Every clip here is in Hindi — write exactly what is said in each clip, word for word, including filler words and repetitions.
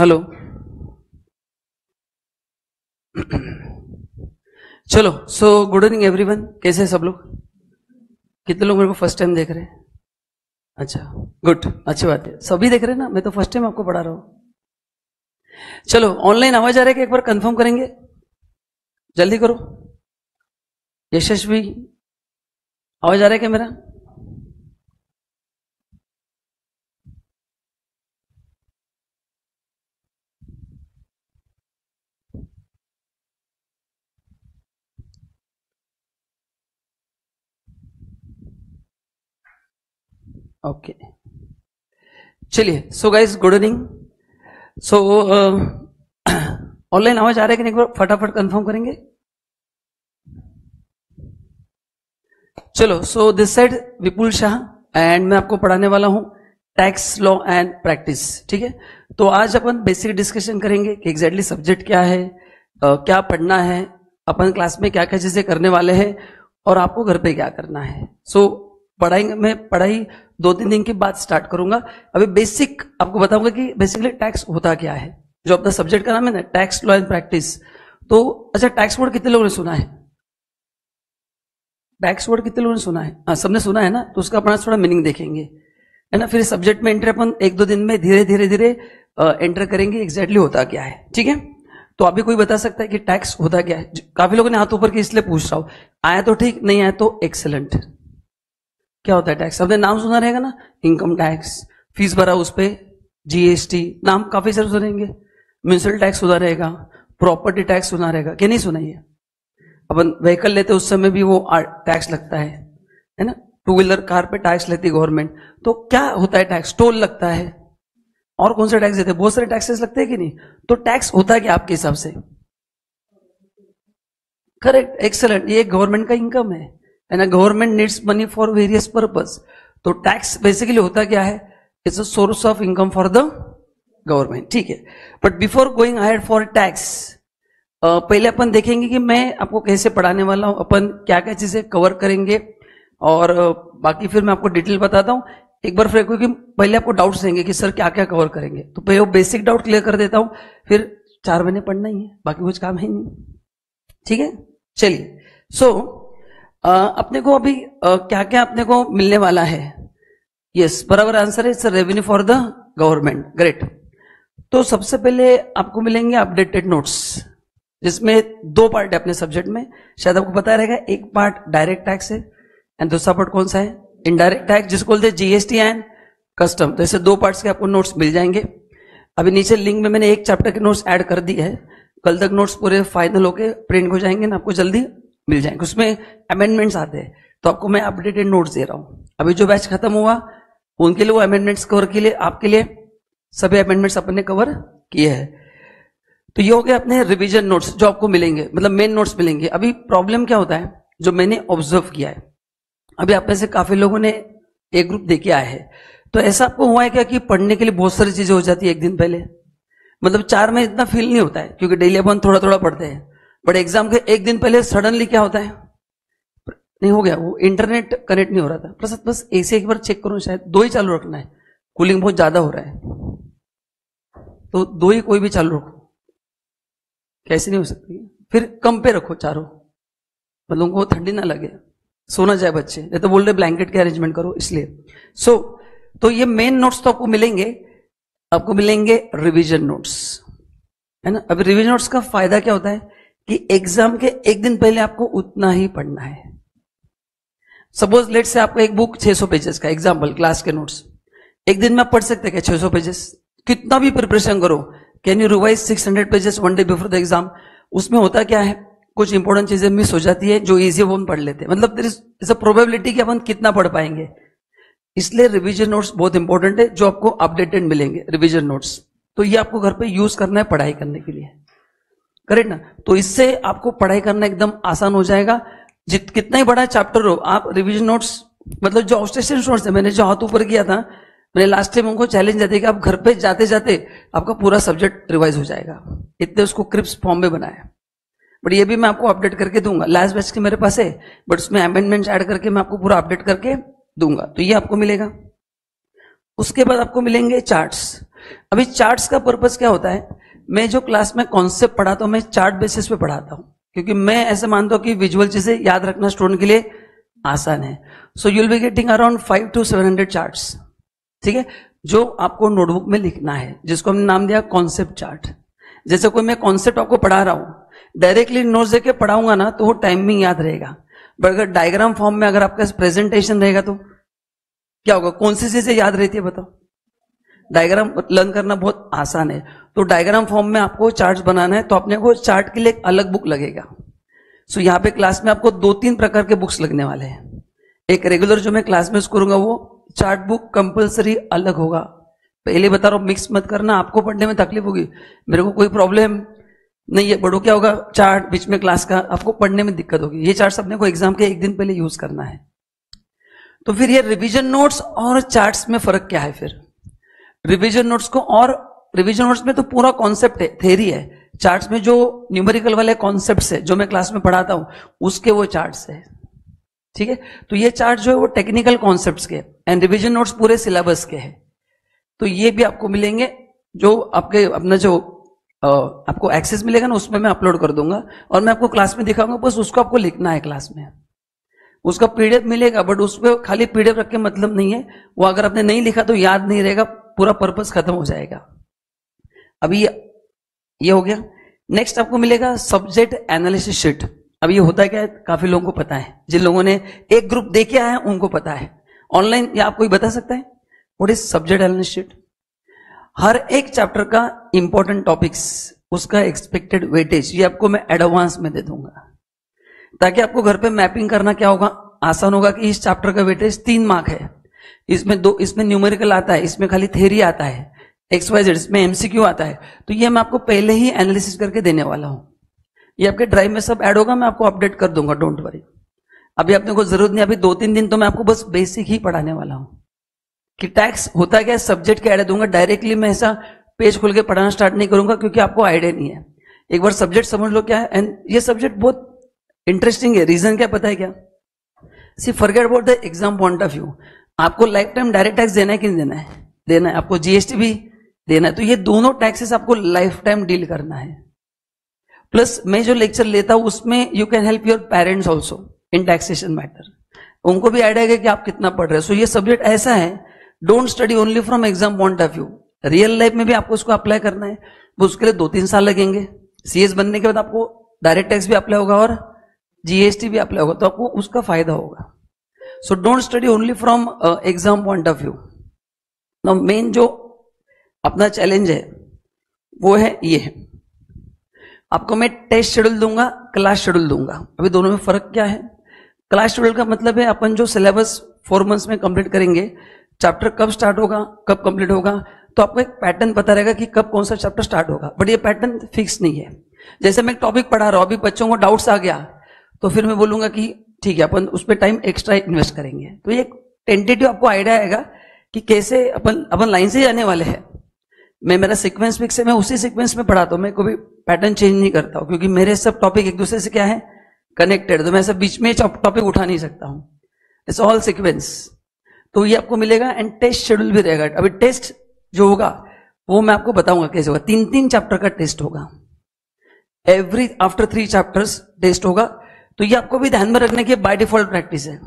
हेलो। चलो, सो गुड इवनिंग एवरीवन, कैसे हैं सब लोग? कितने लोग मेरे को फर्स्ट टाइम देख रहे हैं? अच्छा, गुड, अच्छी बात है। सभी देख रहे हैं ना, मैं तो फर्स्ट टाइम आपको पढ़ा रहा हूं। चलो, ऑनलाइन आवाज आ रहा है कि एक बार कंफर्म करेंगे? जल्दी करो। यशस्वी, आवाज आ रहा है क्या मेरा? ओके, चलिए। So guys, good evening. So online आवाज आ रहा है कि नहीं, एक बार फटाफट कंफर्म करेंगे? चलो। So this side Vipul Shah and मैं आपको पढ़ाने वाला हूं टैक्स लॉ एंड प्रैक्टिस, ठीक है? तो आज अपन बेसिक डिस्कशन करेंगे कि एग्जैक्टली सब्जेक्ट क्या है, uh, क्या पढ़ना है, अपन क्लास में क्या क्या चीजें करने वाले हैं और आपको घर पे क्या करना है। सो so, पढ़ाई मैं पढ़ाई दो तीन दिन के बाद स्टार्ट करूंगा। अभी बेसिक आपको बताऊंगा कि बेसिकली टैक्स होता क्या है, जो अपना सब्जेक्ट का नाम है ना, टैक्स लॉ एंड प्रैक्टिस। तो अच्छा, टैक्स वर्ड कितने लोगों ने सुना है? टैक्स वर्ड कितने लोगों ने सुना है? हाँ, सबने सुना है ना। तो उसका अपना थोड़ा मीनिंग देखेंगे, है ना। फिर सब्जेक्ट में एंटर अपन एक दो दिन में धीरे धीरे धीरे एंटर करेंगे एग्जैक्टली होता क्या है, ठीक है? तो अभी कोई बता सकता है कि टैक्स होता क्या है? काफी लोगों ने हाथ ऊपर के इसलिए पूछ रहा हूं। आया तो ठीक, नहीं आया तो एक्सेलेंट। क्या होता है टैक्स? सबने नाम सुना रहेगा ना, इनकम टैक्स, फीस भरा उस पर जीएसटी, नाम काफी सारे सुनेंगे। म्यूनिसिपल टैक्स सुना रहेगा, प्रॉपर्टी टैक्स सुना रहेगा, क्या नहीं सुनाइए? अपन व्हीकल लेते उस समय भी वो टैक्स लगता है, है ना। टू व्हीलर कार पे टैक्स लेती है गवर्नमेंट। तो क्या होता है टैक्स? टोल लगता है, और कौन सा टैक्स देते हैं? बहुत सारे टैक्सेस लगते हैं कि नहीं? तो टैक्स होता है क्या आपके हिसाब से? Correct, excellent. ये गवर्नमेंट का इनकम है, and government needs money for various purpose. तो टैक्स बेसिकली होता क्या है? It's a source of income for the government, ठीक है? But before going ahead for tax, पहले अपन देखेंगे कि मैं आपको कैसे पढ़ाने वाला हूं, अपन क्या क्या चीजें कवर करेंगे, और uh, बाकी फिर मैं आपको डिटेल बताता हूं। एक बार फिर क्योंकि पहले आपको डाउट्स देंगे कि सर क्या क्या कवर करेंगे, तो पहले वो बेसिक डाउट क्लियर कर देता हूं, फिर चार महीने पढ़ना ही है, बाकी कुछ काम है नहीं, ठीक है? चलिए। सो so, Uh, अपने को अभी uh, क्या क्या अपने को मिलने वाला है? यस yes, बराबर आंसर है, it's revenue for the government. Great. तो सबसे पहले आपको मिलेंगे अपडेटेड नोट्स, जिसमें दो पार्ट है अपने सब्जेक्ट में, शायद आपको पता रहेगा। एक पार्ट डायरेक्ट टैक्स है एंड दूसरा पार्ट कौन सा है? इनडायरेक्ट टैक्स, जिसको बोलते हैं जीएसटी एंड कस्टम। तो ऐसे दो पार्ट्स के आपको नोट्स मिल जाएंगे। अभी नीचे लिंक में मैंने एक चैप्टर के नोट्स ऐड कर दी है। कल तक नोट्स पूरे फाइनल होके प्रिंट हो जाएंगे ना, आपको जल्दी मिल जाएंगे। उसमें अमेंडमेंट्स आते हैं, तो आपको मैं अपडेटेड नोट्स दे रहा हूं। अभी जो बैच खत्म हुआ उनके लिए वो अमेंडमेंट्स कवर के लिए, आपके लिए सभी अमेंडमेंट्स अपन ने कवर किए हैं। तो ये हो गया अपने रिवीजन नोट्स जो आपको मिलेंगे, मतलब मेन नोट्स मिलेंगे। अभी प्रॉब्लम क्या होता है जो मैंने ऑब्जर्व किया है, अभी आप में से काफी लोगों ने एक ग्रुप देखे आए हैं, तो ऐसा आपको हुआ है क्या कि पढ़ने के लिए बहुत सारी चीजें हो जाती है एक दिन पहले? मतलब चार में इतना फील नहीं होता है क्योंकि डेली अपन थोड़ा थोड़ा पढ़ते हैं, बट एग्जाम के एक दिन पहले सडनली क्या होता है? नहीं हो गया, वो इंटरनेट कनेक्ट नहीं हो रहा था, बस बस एसी एक बार चेक करूं, शायद दो ही चालू रखना है, कूलिंग बहुत ज्यादा हो रहा है, तो दो ही कोई भी चालू रखो, कैसे नहीं हो सकती? फिर कम पे रखो चारों, मतलब उनको ठंडी ना लगे, सोना जाए बच्चे, नहीं तो बोल रहे ब्लैंकेट के अरेंजमेंट करो, इसलिए। सो so, तो ये मेन नोट्स तो आपको मिलेंगे, आपको मिलेंगे रिविजन नोट्स, है ना। अब रिविजन नोट्स का फायदा क्या होता है कि एग्जाम के एक दिन पहले आपको उतना ही पढ़ना है। सपोज लेट से आपको एक बुक छह सौ पेजेस का, एग्जाम्पल क्लास के नोट्स, एक दिन में आप पढ़ सकते हैं क्या छह सौ पेजेस? कितना भी प्रिपरेशन करो, can you revise six hundred pages one day before the exam? उसमें होता क्या है, कुछ इंपॉर्टेंट चीजें मिस हो जाती है, जो इजी वो हम पढ़ लेते हैं, मतलब देयर इज अ प्रोबेबिलिटी कि अपन कितना पढ़ पाएंगे। इसलिए रिविजन नोट्स बहुत इंपॉर्टेंट है, जो आपको अपडेटेड मिलेंगे रिविजन नोट्स। तो ये आपको घर पर यूज करना है पढ़ाई करने के लिए, करेक्ट ना? तो इससे आपको पढ़ाई करना एकदम आसान हो जाएगा। जित कितना ही बड़ा चैप्टर हो, आप रिवीजन नोट्स, मतलब जो ऑब्स्टेशन नोट्स है, मैंने जो हाथ ऊपर किया था, मैंने लास्ट टाइम उनको चैलेंज दिया था कि आप घर पे जाते जाते आपका पूरा सब्जेक्ट रिवाइज हो जाएगा, इतने उसको क्रिप्स फॉर्म में बनाया। बट ये भी मैं आपको अपडेट करके दूंगा, लास्ट बैच के मेरे पास है, बट उसमें अमेंडमेंट ऐड करके मैं आपको पूरा अपडेट करके दूंगा। तो ये आपको मिलेगा। उसके बाद आपको मिलेंगे चार्ट्स। अभी चार्ट्स का पर्पस क्या होता है, मैं जो क्लास में कॉन्सेप्ट पढ़ाता हूँ मैं चार्ट बेसिस पे पढ़ाता हूँ, क्योंकि मैं ऐसे मानता हूँ कि विजुअल चीजें याद रखना स्टूडेंट के लिए आसान है. So you will be getting around five to seven hundred charts, ठीक है, जो आपको नोटबुक में लिखना है, जिसको हमने नाम दिया कॉन्सेप्ट चार्ट. जैसे कोई मैं कॉन्सेप्ट आपको पढ़ा रहा हूँ, डायरेक्टली नोट्स देके पढ़ाऊंगा ना तो वो टाइमिंग याद रहेगा, बट अगर डायग्राम फॉर्म में अगर आपका प्रेजेंटेशन रहेगा तो क्या होगा, कौन सी चीजें याद रहती है बताओ. डायग्राम लर्न करना बहुत आसान है, तो डायग्राम फॉर्म में आपको चार्ट बनाना है तो आपने को चार्ट के लिए एक अलग बुक लगेगा. सो so, यहाँ पे क्लास में आपको दो तीन प्रकार के बुक्स लगने वाले हैं. एक रेगुलर जो मैं क्लास में यूज करूंगा वो चार्ट बुक कंपल्सरी अलग होगा. पहले बता रहा हूँ मिक्स मत करना, आपको पढ़ने में तकलीफ होगी, मेरे को कोई प्रॉब्लम नहीं है, बड़ो क्या होगा चार्ट बीच में क्लास का आपको पढ़ने में दिक्कत होगी. ये चार्ट अपने को एग्जाम के एक दिन पहले यूज करना है. तो फिर ये रिवीजन नोट्स और चार्ट्स में फर्क क्या है, फिर रिवीजन नोट्स को और रिवीजन नोट्स में तो पूरा कॉन्सेप्ट है, थ्योरी है. चार्ट्स में जो न्यूमेरिकल वाले कॉन्सेप्ट्स है जो मैं क्लास में पढ़ाता हूं उसके वो चार्ट्स है, ठीक है. तो ये चार्ट जो है वो टेक्निकल कॉन्सेप्ट्स के एंड रिवीजन नोट्स पूरे सिलेबस के हैं. तो ये भी आपको मिलेंगे, जो आपके अपना जो आपको एक्सेस मिलेगा ना उसमें मैं अपलोड कर दूंगा और मैं आपको क्लास में दिखाऊंगा. बस उसको आपको लिखना है क्लास में, उसका पीडीएफ मिलेगा, बट उसमें खाली पीडीएफ रख के मतलब नहीं है. वो अगर आपने नहीं लिखा तो याद नहीं रहेगा, पूरा पर्पस खत्म हो जाएगा. अभी ये हो गया. नेक्स्ट आपको मिलेगा सब्जेक्ट एनालिसिस शीट. अब ये होता क्या है काफी लोगों को पता है, जिन लोगों ने एक ग्रुप देखे आए हैं उनको पता है. ऑनलाइन या आप कोई बता सकता है what is subject analysis sheet. हर एक चैप्टर का इंपॉर्टेंट टॉपिक्स, उसका एक्सपेक्टेड वेटेज, ये आपको मैं एडवांस में दे दूंगा, ताकि आपको घर पे मैपिंग करना क्या होगा आसान होगा कि इस चैप्टर का वेटेज तीन मार्क है, इसमें दो इसमें न्यूमेरिकल आता है, इसमें खाली थ्योरी आता है, एक्स वाई जेड, इसमें एमसीक्यू आता है. तो ये मैं आपको पहले ही एनालिसिस करके देने वाला हूं. ये आपके ड्राइव में सब ऐड होगा, मैं आपको अपडेट कर दूंगा, डोंट वरी. अभी आपने को जरूरत नहीं, अभी दो तीन दिन तो मैं आपको बस बेसिक ही पढ़ाने वाला हूं कि टैक्स होता क्या है, सब्जेक्ट क्या ऐड दूंगा. डायरेक्टली मैं ऐसा पेज खोल के पढ़ाना स्टार्ट नहीं करूंगा क्योंकि आपको आइडिया नहीं है. एक बार सब्जेक्ट समझ लो क्या है, एंड ये सब्जेक्ट बहुत इंटरेस्टिंग है. रीजन क्या पता है क्या, see forget about the exam point of view. आपको लाइफ टाइम डायरेक्ट टैक्स देना है कि नहीं देना है, देना है. आपको जीएसटी भी देना है, तो ये दोनों टैक्सेस आपको लाइफ टाइम डील करना है. प्लस मैं जो लेक्चर लेता हूं उसमें you can help your parents also in taxation matter. उनको भी आइडिया है कि आप कितना पढ़ रहे हो. सो ये सब्जेक्ट ऐसा है, don't study only from exam point of view, real life में भी आपको उसको अप्लाई करना है. वो उसके लिए दो तीन साल लगेंगे. सीएस बनने के बाद आपको डायरेक्ट टैक्स भी अप्लाई होगा और जीएसटी भी अप्लाई होगा, तो आपको उसका फायदा होगा. So don't study only from exam point of view. Now main जो अपना चैलेंज है वो है ये है, आपको मैं टेस्ट शेड्यूल दूंगा, क्लास शेड्यूल दूंगा. अभी दोनों में फर्क क्या है. क्लास शेड्यूल का मतलब है अपन जो सिलेबस फोर मंथ्स में कंप्लीट करेंगे, चैप्टर कब स्टार्ट होगा, कब कंप्लीट होगा, तो आपको एक पैटर्न पता रहेगा कि कब कौन सा चैप्टर स्टार्ट होगा. बट ये पैटर्न फिक्स नहीं है. जैसे मैं एक टॉपिक पढ़ा रहा हूं, अभी बच्चों को डाउट्स आ गया तो फिर मैं बोलूंगा कि ठीक है अपन उस पर टाइम एक्स्ट्रा इन्वेस्ट करेंगे. तो ये टेंटेटिव आपको आइडिया आएगा कि कैसे अपन अपन लाइन से जाने वाले हैं. मैं मेरा सीक्वेंस फिक्स है, मैं उसी सीक्वेंस में पढ़ाता हूँ, मैं कोई पैटर्न चेंज नहीं करता हूँ, क्योंकि मेरे सब टॉपिक एक दूसरे से क्या है कनेक्टेड, तो मैं सब बीच में टॉपिक उठा नहीं सकता हूँ. It's all sequence. तो ये आपको मिलेगा एंड टेस्ट शेड्यूल भी रहेगा. अभी टेस्ट जो होगा वो मैं आपको बताऊंगा कैसे होगा. तीन तीन चैप्टर का टेस्ट होगा, every after three chapters test होगा. तो ये आपको भी ध्यान में रखने की बाय डिफॉल्ट प्रैक्टिस है.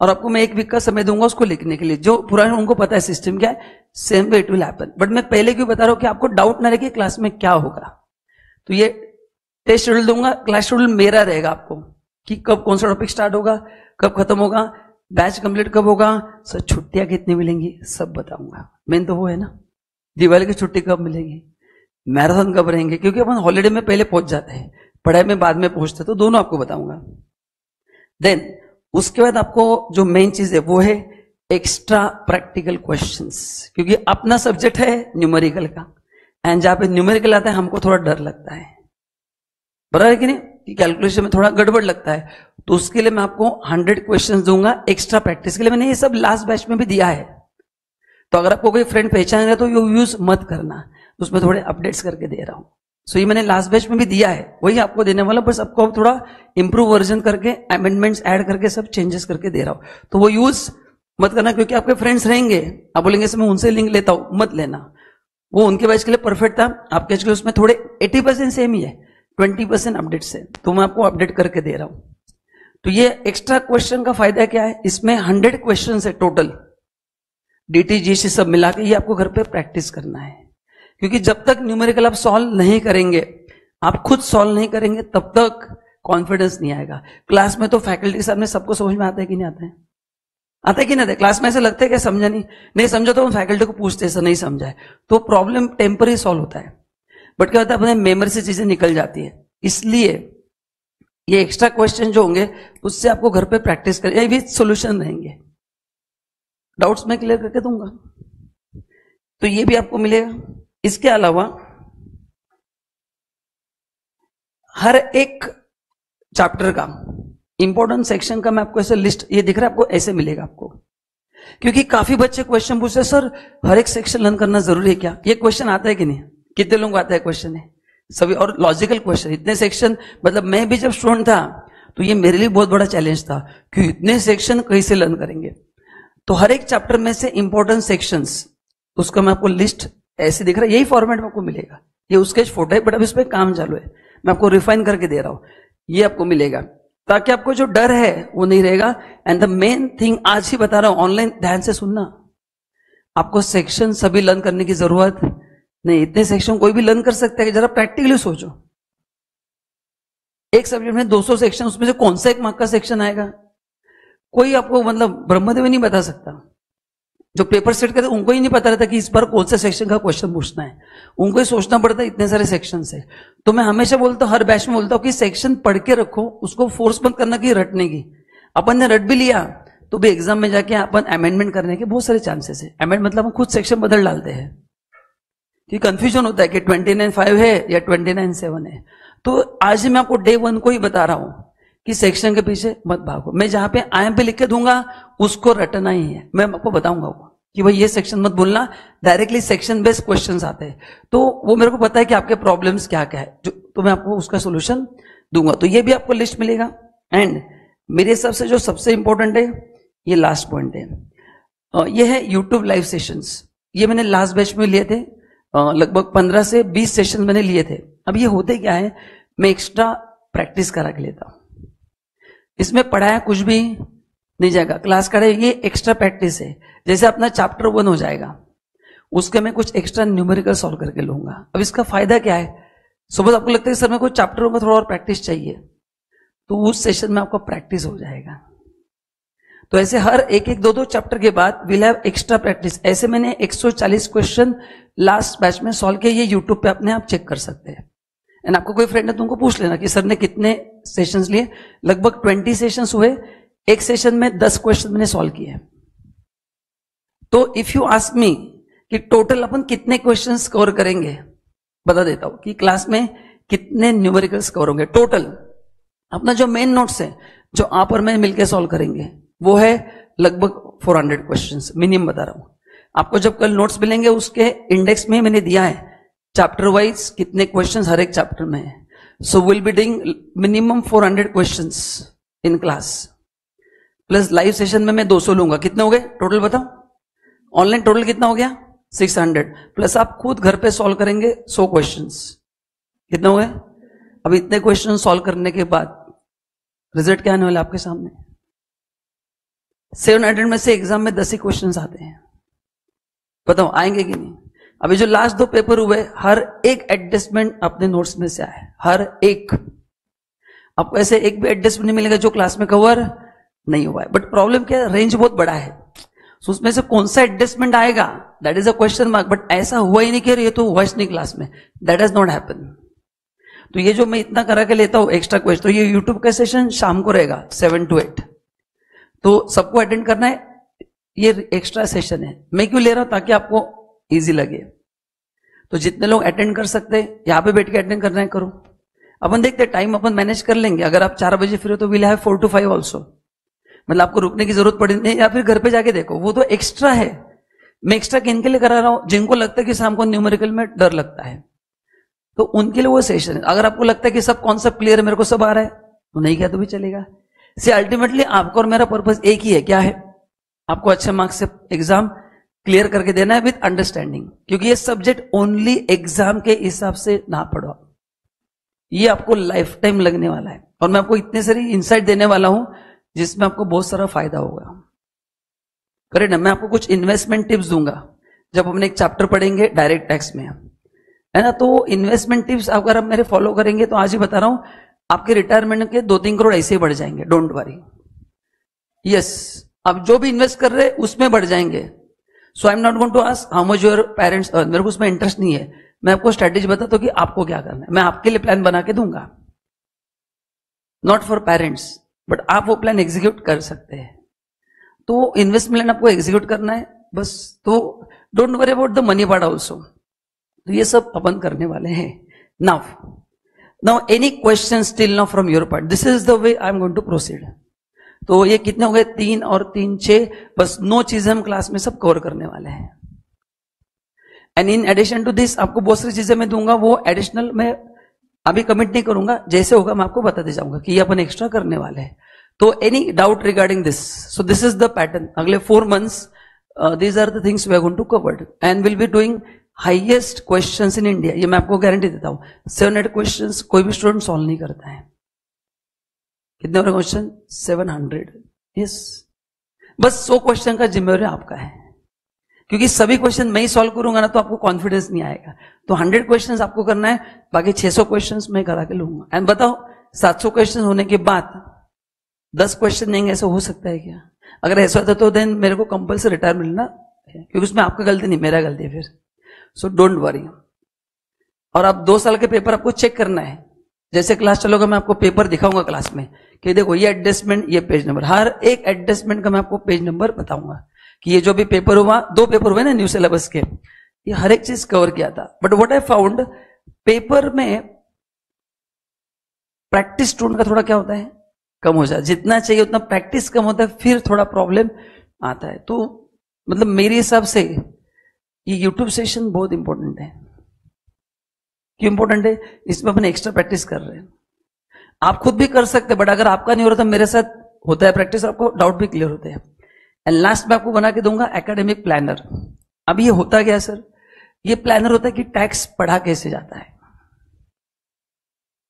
और आपको मैं एक वीक का समय दूंगा उसको लिखने के लिए, जो पुराने उनको पता है सिस्टम क्या है, same way it will happen. But मैं पहले क्यों बता रहा हूं कि आपको डाउट ना रहे कि क्लास में क्या होगा. तो ये टेस्ट शेड्यूल दूंगा, क्लास शेड्यूल मेरा रहेगा आपको कि कब कौन सा टॉपिक स्टार्ट होगा, कब खत्म होगा, बैच कंप्लीट कब होगा, सर छुट्टियां कितनी मिलेंगी, सब बताऊंगा. मेन तो वो है ना, दिवाली की छुट्टी कब मिलेगी, मैराथन कब रहेंगे, क्योंकि अपन हॉलीडे में पहले पहुंच जाते हैं, पढ़ाई में बाद में पहुंचते, तो दोनों आपको बताऊंगा. देन उसके बाद आपको जो मेन चीज है वो है एक्स्ट्रा प्रैक्टिकल क्वेश्चंस, क्योंकि अपना सब्जेक्ट है न्यूमेरिकल का, एंड जहां पे न्यूमेरिकल आता है हमको थोड़ा डर लगता है, बराबर है कि नहीं, कि कैलकुलेशन में थोड़ा गड़बड़ लगता है. तो उसके लिए मैं आपको हंड्रेड क्वेश्चन दूंगा एक्स्ट्रा प्रैक्टिस के लिए. मैंने ये सब लास्ट बैच में भी दिया है, तो अगर आपको कोई फ्रेंड पहचान है तो यू यूज मत करना, उसमें थोड़े अपडेट्स करके दे रहा हूं. सो ये मैंने लास्ट बैच में भी दिया है, वही आपको देने वाला, बस आपको अब थोड़ा इंप्रूव वर्जन करके, अमेंडमेंट्स ऐड करके, सब चेंजेस करके दे रहा हूं. तो वो यूज मत करना क्योंकि आपके फ्रेंड्स रहेंगे, आप बोलेंगे मैं उनसे लिंक लेता हूं, मत लेना। वो उनके बैच के लिए परफेक्ट था, आपके बैच के लिए उसमें थोड़े अस्सी परसेंट सेम ही है, बीस परसेंट अपडेट्स है, तो मैं आपको अपडेट करके दे रहा हूं। तो ये एक्स्ट्रा क्वेश्चन का फायदा क्या है, इसमें हंड्रेड क्वेश्चन है टोटल, डीटी जीएसटी सब मिला के, ये आपको घर पे प्रैक्टिस करना है। क्योंकि जब तक न्यूमेरिकल आप सॉल्व नहीं करेंगे, आप खुद सॉल्व नहीं करेंगे, तब तक कॉन्फिडेंस नहीं आएगा। क्लास में तो फैकल्टी के सामने सबको समझ में आता है कि नहीं आता है, आता है कि नहीं आता है? क्लास में ऐसे लगता है क्या समझा नहीं, नहीं समझा तो हम फैकल्टी को पूछते ऐसा नहीं समझा है, तो प्रॉब्लम टेम्पररी सॉल्व होता है। बट क्या होता है, अपने मेमोरी से चीजें निकल जाती है। इसलिए ये एक्स्ट्रा क्वेश्चन जो होंगे उससे आपको घर पे प्रैक्टिस कर, ये भी सोल्यूशन रहेंगे, डाउट्स मैं क्लियर करके दूंगा, तो ये भी आपको मिलेगा। इसके अलावा हर एक चैप्टर का इंपॉर्टेंट सेक्शन का मैं आपको ऐसे लिस्ट, ये दिख रहा है आपको, ऐसे मिलेगा आपको। क्योंकि काफी बच्चे क्वेश्चन पूछते हैं, सर हर एक सेक्शन लर्न करना जरूरी है क्या, ये क्वेश्चन आता है कि नहीं, कितने लोगों को आता है क्वेश्चन, है सभी, और लॉजिकल क्वेश्चन, इतने सेक्शन, मतलब मैं भी जब स्टूडेंट था तो ये मेरे लिए बहुत बड़ा चैलेंज था कि इतने सेक्शन कैसे लर्न करेंगे। तो हर एक चैप्टर में से इंपॉर्टेंट सेक्शंस, उसका मैं आपको लिस्ट ऐसे दिख रहा है, यही फॉर्मेट में आपको मिलेगा, ये उसके फोटो है बट अभी उस पर काम चालू है, मैं आपको रिफाइन करके दे रहा हूं, ये आपको मिलेगा ताकि आपको जो डर है वो नहीं रहेगा। एंड द मेन थिंग आज ही बता रहा हूं, ऑनलाइन ध्यान से सुनना, आपको सेक्शन सभी लर्न करने की जरूरत नहीं, इतने सेक्शन कोई भी लर्न कर सकता है, जरा प्रैक्टिकली सोचो। एक सब्जेक्ट में दो सौ सेक्शन, उसमें से कौन सा एक मार्क का सेक्शन आएगा, कोई आपको मतलब ब्रह्मदेव नहीं बता सकता। जो पेपर सेट करते उनको ही नहीं पता रहता कि इस बार कौन से सेक्शन का क्वेश्चन पूछना है, उनको ही सोचना पड़ता है, इतने सारे सेक्शन है। तो मैं हमेशा बोलता हूँ, हर बैच में बोलता हूँ कि सेक्शन पढ़ के रखो, उसको फोर्स मत करना कि रटने की, अपन ने रट भी लिया तो भी एग्जाम में जाके अपन अमेंडमेंट करने के बहुत सारे चांसेस है। अमेंडमेंट मतलब हम खुद सेक्शन बदल डालते हैं, कि कंफ्यूजन होता है कि ट्वेंटी नाइन फाइव है या ट्वेंटी नाइन सेवन है। तो आज ही मैं आपको डे वन को ही बता रहा हूँ कि सेक्शन के पीछे मत भागो। मैं जहां पे आई एम पे लिख के दूंगा उसको रटना ही है, मैं आपको बताऊंगा वो कि भाई ये सेक्शन मत बोलना, डायरेक्टली सेक्शन बेस्ड क्वेश्चंस आते हैं, तो वो मेरे को पता है कि आपके प्रॉब्लम्स क्या क्या है, जो तो मैं आपको उसका सोल्यूशन दूंगा। तो ये भी आपको लिस्ट मिलेगा। एंड मेरे हिसाब से जो सबसे इंपॉर्टेंट है, ये लास्ट पॉइंट है, ये है यूट्यूब लाइव सेशंस। ये मैंने लास्ट बैच में लिए थे, लगभग पंद्रह से बीस सेशन मैंने लिए थे। अब ये होते क्या है, मैं एक्स्ट्रा प्रैक्टिस करा के लेता हूँ, इसमें पढ़ाया कुछ भी नहीं जाएगा, क्लास का ये एक्स्ट्रा प्रैक्टिस है। जैसे अपना चैप्टर वन हो जाएगा, उसके मैं कुछ एक्स्ट्रा न्यूमेरिकल सॉल्व करके लूंगा। अब इसका फायदा क्या है, सपोज आपको लगता है सर मेरे को चैप्टरों में थोड़ा और प्रैक्टिस चाहिए, तो उस सेशन में आपका प्रैक्टिस हो जाएगा। तो ऐसे हर एक एक दो दो चैप्टर के बाद विल हैव एक्स्ट्रा प्रैक्टिस। ऐसे मैंने एक सौ चालीस क्वेश्चन लास्ट बैच में सॉल्व किए, ये यूट्यूब पे अपने आप चेक कर सकते हैं। एंड आपको कोई फ्रेंड है तो उनको पूछ लेना कि सर ने कितने सेशंस लिए, लगभग बीस सेशंस हुए, एक सेशन में दस क्वेश्चन मैंने सॉल्व किए। तो इफ यू आस्क मी कि टोटल अपन कितने क्वेश्चंस कवर करेंगे, बता देता हूं कि क्लास में कितने न्यूमेरिकल्स कवर होंगे टोटल। अपना जो मेन नोट्स है, जो आप और मैं मिलकर सॉल्व करेंगे, वो है लगभग फोर हंड्रेड क्वेश्चन मिनिमम बता रहा हूं आपको। जब कल नोट्स मिलेंगे उसके इंडेक्स में मैंने दिया है चैप्टर वाइज कितने क्वेश्चंस हर एक चैप्टर में है। So will be doing minimum four hundred questions in class, plus live session में मैं दो सौ लूंगा। कितने हो गए टोटल बताओ, ऑनलाइन टोटल कितना हो गया छह सौ, प्लस आप खुद घर पे सॉल्व करेंगे सौ क्वेश्चंस, कितने हो गए। अब इतने क्वेश्चन सॉल्व करने के बाद रिजल्ट क्या आने वाला आपके सामने, सात सौ में से एग्जाम में दस ही क्वेश्चन आते हैं, बताओ आएंगे कि नहीं। अभी जो लास्ट दो पेपर हुए, हर एक एडजस्टमेंट अपने नोट्स में से आए, हर एक, आपको ऐसे एक भी एडजस्टमेंट नहीं मिलेगा जो क्लास में कवर नहीं हुआ है। बट प्रॉब्लम क्या है, रेंज बहुत बड़ा है, so उसमें से कौन सा एडजस्टमेंट आएगा that is a question mark. But ऐसा हुआ ही नहीं कि ये तो हुआ नहीं क्लास में, दैट इज नॉट हैपन। तो ये जो मैं इतना करा के लेता हूँ एक्स्ट्रा क्वेश्चन, तो ये यूट्यूब का सेशन शाम को रहेगा सेवन टू एट, तो सबको अटेंड करना है। ये एक्स्ट्रा सेशन है, मैं क्यों ले रहा हूं, ताकि आपको इजी लगे। तो जितने लोग अटेंड कर सकते हैं, यहाँ पे बैठ के अटेंड करना है करो, अपन देखते हैं टाइम अपन मैनेज कर लेंगे। अगर आप चार बजे फ्री हो तो will have four to five also, मतलब आपको रुकने की जरूरत पड़ी नहीं, या फिर घर पे जाके देखो, वो तो एक्स्ट्रा है। मैं एक्स्ट्रा किन के लिए करा रहा हूं, जिनको लगता है कि शाम को न्यूमेरिकल में डर लगता है, तो उनके लिए वो सेशन है। अगर आपको लगता है कि सब कॉन्सेप्ट क्लियर है, मेरे को सब आ रहा है, तो नहीं किया तो भी चलेगा। से अल्टीमेटली आपका और मेरा पर्पज एक ही है, क्या है, आपको अच्छे मार्क्स से एग्जाम क्लियर करके देना है विद अंडरस्टैंडिंग, क्योंकि ये सब्जेक्ट ओनली एग्जाम के हिसाब से ना पढ़ो, ये आपको लाइफ टाइम लगने वाला है। और मैं आपको इतने सारी इंसाइट देने वाला हूं जिसमें आपको बहुत सारा फायदा होगा। करेक्ट ना? मैं आपको कुछ इन्वेस्टमेंट टिप्स दूंगा जब हमने एक चैप्टर पढ़ेंगे डायरेक्ट टैक्स में, है ना। तो इन्वेस्टमेंट टिप्स अगर आप मेरे फॉलो करेंगे तो आज ही बता रहा हूं आपके रिटायरमेंट के दो तीन करोड़ ऐसे ही बढ़ जाएंगे। Don't worry. यस, आप जो भी इन्वेस्ट कर रहे हैं उसमें बढ़ जाएंगे। So I am not going to ask how much your parents earn, मेरे को उसमें इंटरेस्ट नहीं है। मैं आपको स्ट्रेटेजी बताता हूं कि आपको क्या करना है। मैं आपके लिए प्लान बना के दूंगा, नॉट फॉर पेरेंट्स, बट आप वो प्लान एग्जीक्यूट कर सकते हैं। तो इन्वेस्टमेंट प्लान आपको एग्जीक्यूट करना है बस। तो don't worry about the money part also. तो ये सब अपन करने वाले हैं। Now now any question still now from your part? This is the way I am going to proceed. तो ये कितने हो गए? तीन और तीन छह। बस नौ चीजें हम क्लास में सब कवर करने वाले हैं। And in addition to this आपको बहुत सारी चीजें मैं दूंगा, वो एडिशनल मैं अभी कमिट नहीं करूंगा, जैसे होगा मैं आपको बताते जाऊंगा कि ये अपन एक्स्ट्रा करने वाले हैं। तो any doubt regarding this? So this is the pattern. अगले four months these are the things we are going to covered and will be doing highest questions in India. ये मैं आपको गारंटी देता हूं। सेवन हंड्रेड क्वेश्चंस कोई भी स्टूडेंट सॉल्व नहीं करता है। कितने वाले क्वेश्चन? Seven hundred. यस, बस सौ क्वेश्चन का जिम्मेवारी आपका है, क्योंकि सभी क्वेश्चन मैं ही सॉल्व करूंगा ना तो आपको कॉन्फिडेंस नहीं आएगा। तो हंड्रेड क्वेश्चंस आपको करना है, बाकी छह सौ क्वेश्चंस मैं करा के लूंगा। एंड बताओ सात सौ क्वेश्चन होने के बाद दस क्वेश्चन नहीं, ऐसा हो सकता है क्या? अगर ऐसा होता तो देन मेरे को कंपल्सरी रिटायर मिलना है, क्योंकि उसमें आपका गलती नहीं, मेरा गलती है फिर। So don't worry. और आप दो साल के पेपर आपको चेक करना है। जैसे क्लास चलोगे मैं आपको पेपर दिखाऊंगा क्लास में कि देखो ये एडजस्टमेंट, ये पेज नंबर, हर एक एडजस्टमेंट का मैं आपको पेज नंबर बताऊंगा कि ये जो भी पेपर हुआ, दो पेपर हुए ना न्यू सिलेबस के, ये हर एक चीज कवर किया था। But what I found, paper में प्रैक्टिस स्टूडेंट का थोड़ा क्या होता है, कम हो जाए। जितना चाहिए उतना प्रैक्टिस कम होता है, फिर थोड़ा प्रॉब्लम आता है। तो मतलब मेरे हिसाब से ये यूट्यूब सेशन बहुत इंपॉर्टेंट है। क्यों इंपॉर्टेंट है? इसमें अपन एक्स्ट्रा प्रैक्टिस कर रहे हैं। आप खुद भी कर सकते हैं, बट अगर आपका नहीं हो रहा तो मेरे साथ होता है प्रैक्टिस, आपको डाउट भी क्लियर होते हैं। एंड लास्ट में आपको बना के दूंगा एकेडमिक प्लानर। अब ये होता क्या सर? ये प्लानर होता है कि टैक्स पढ़ा कैसे जाता है,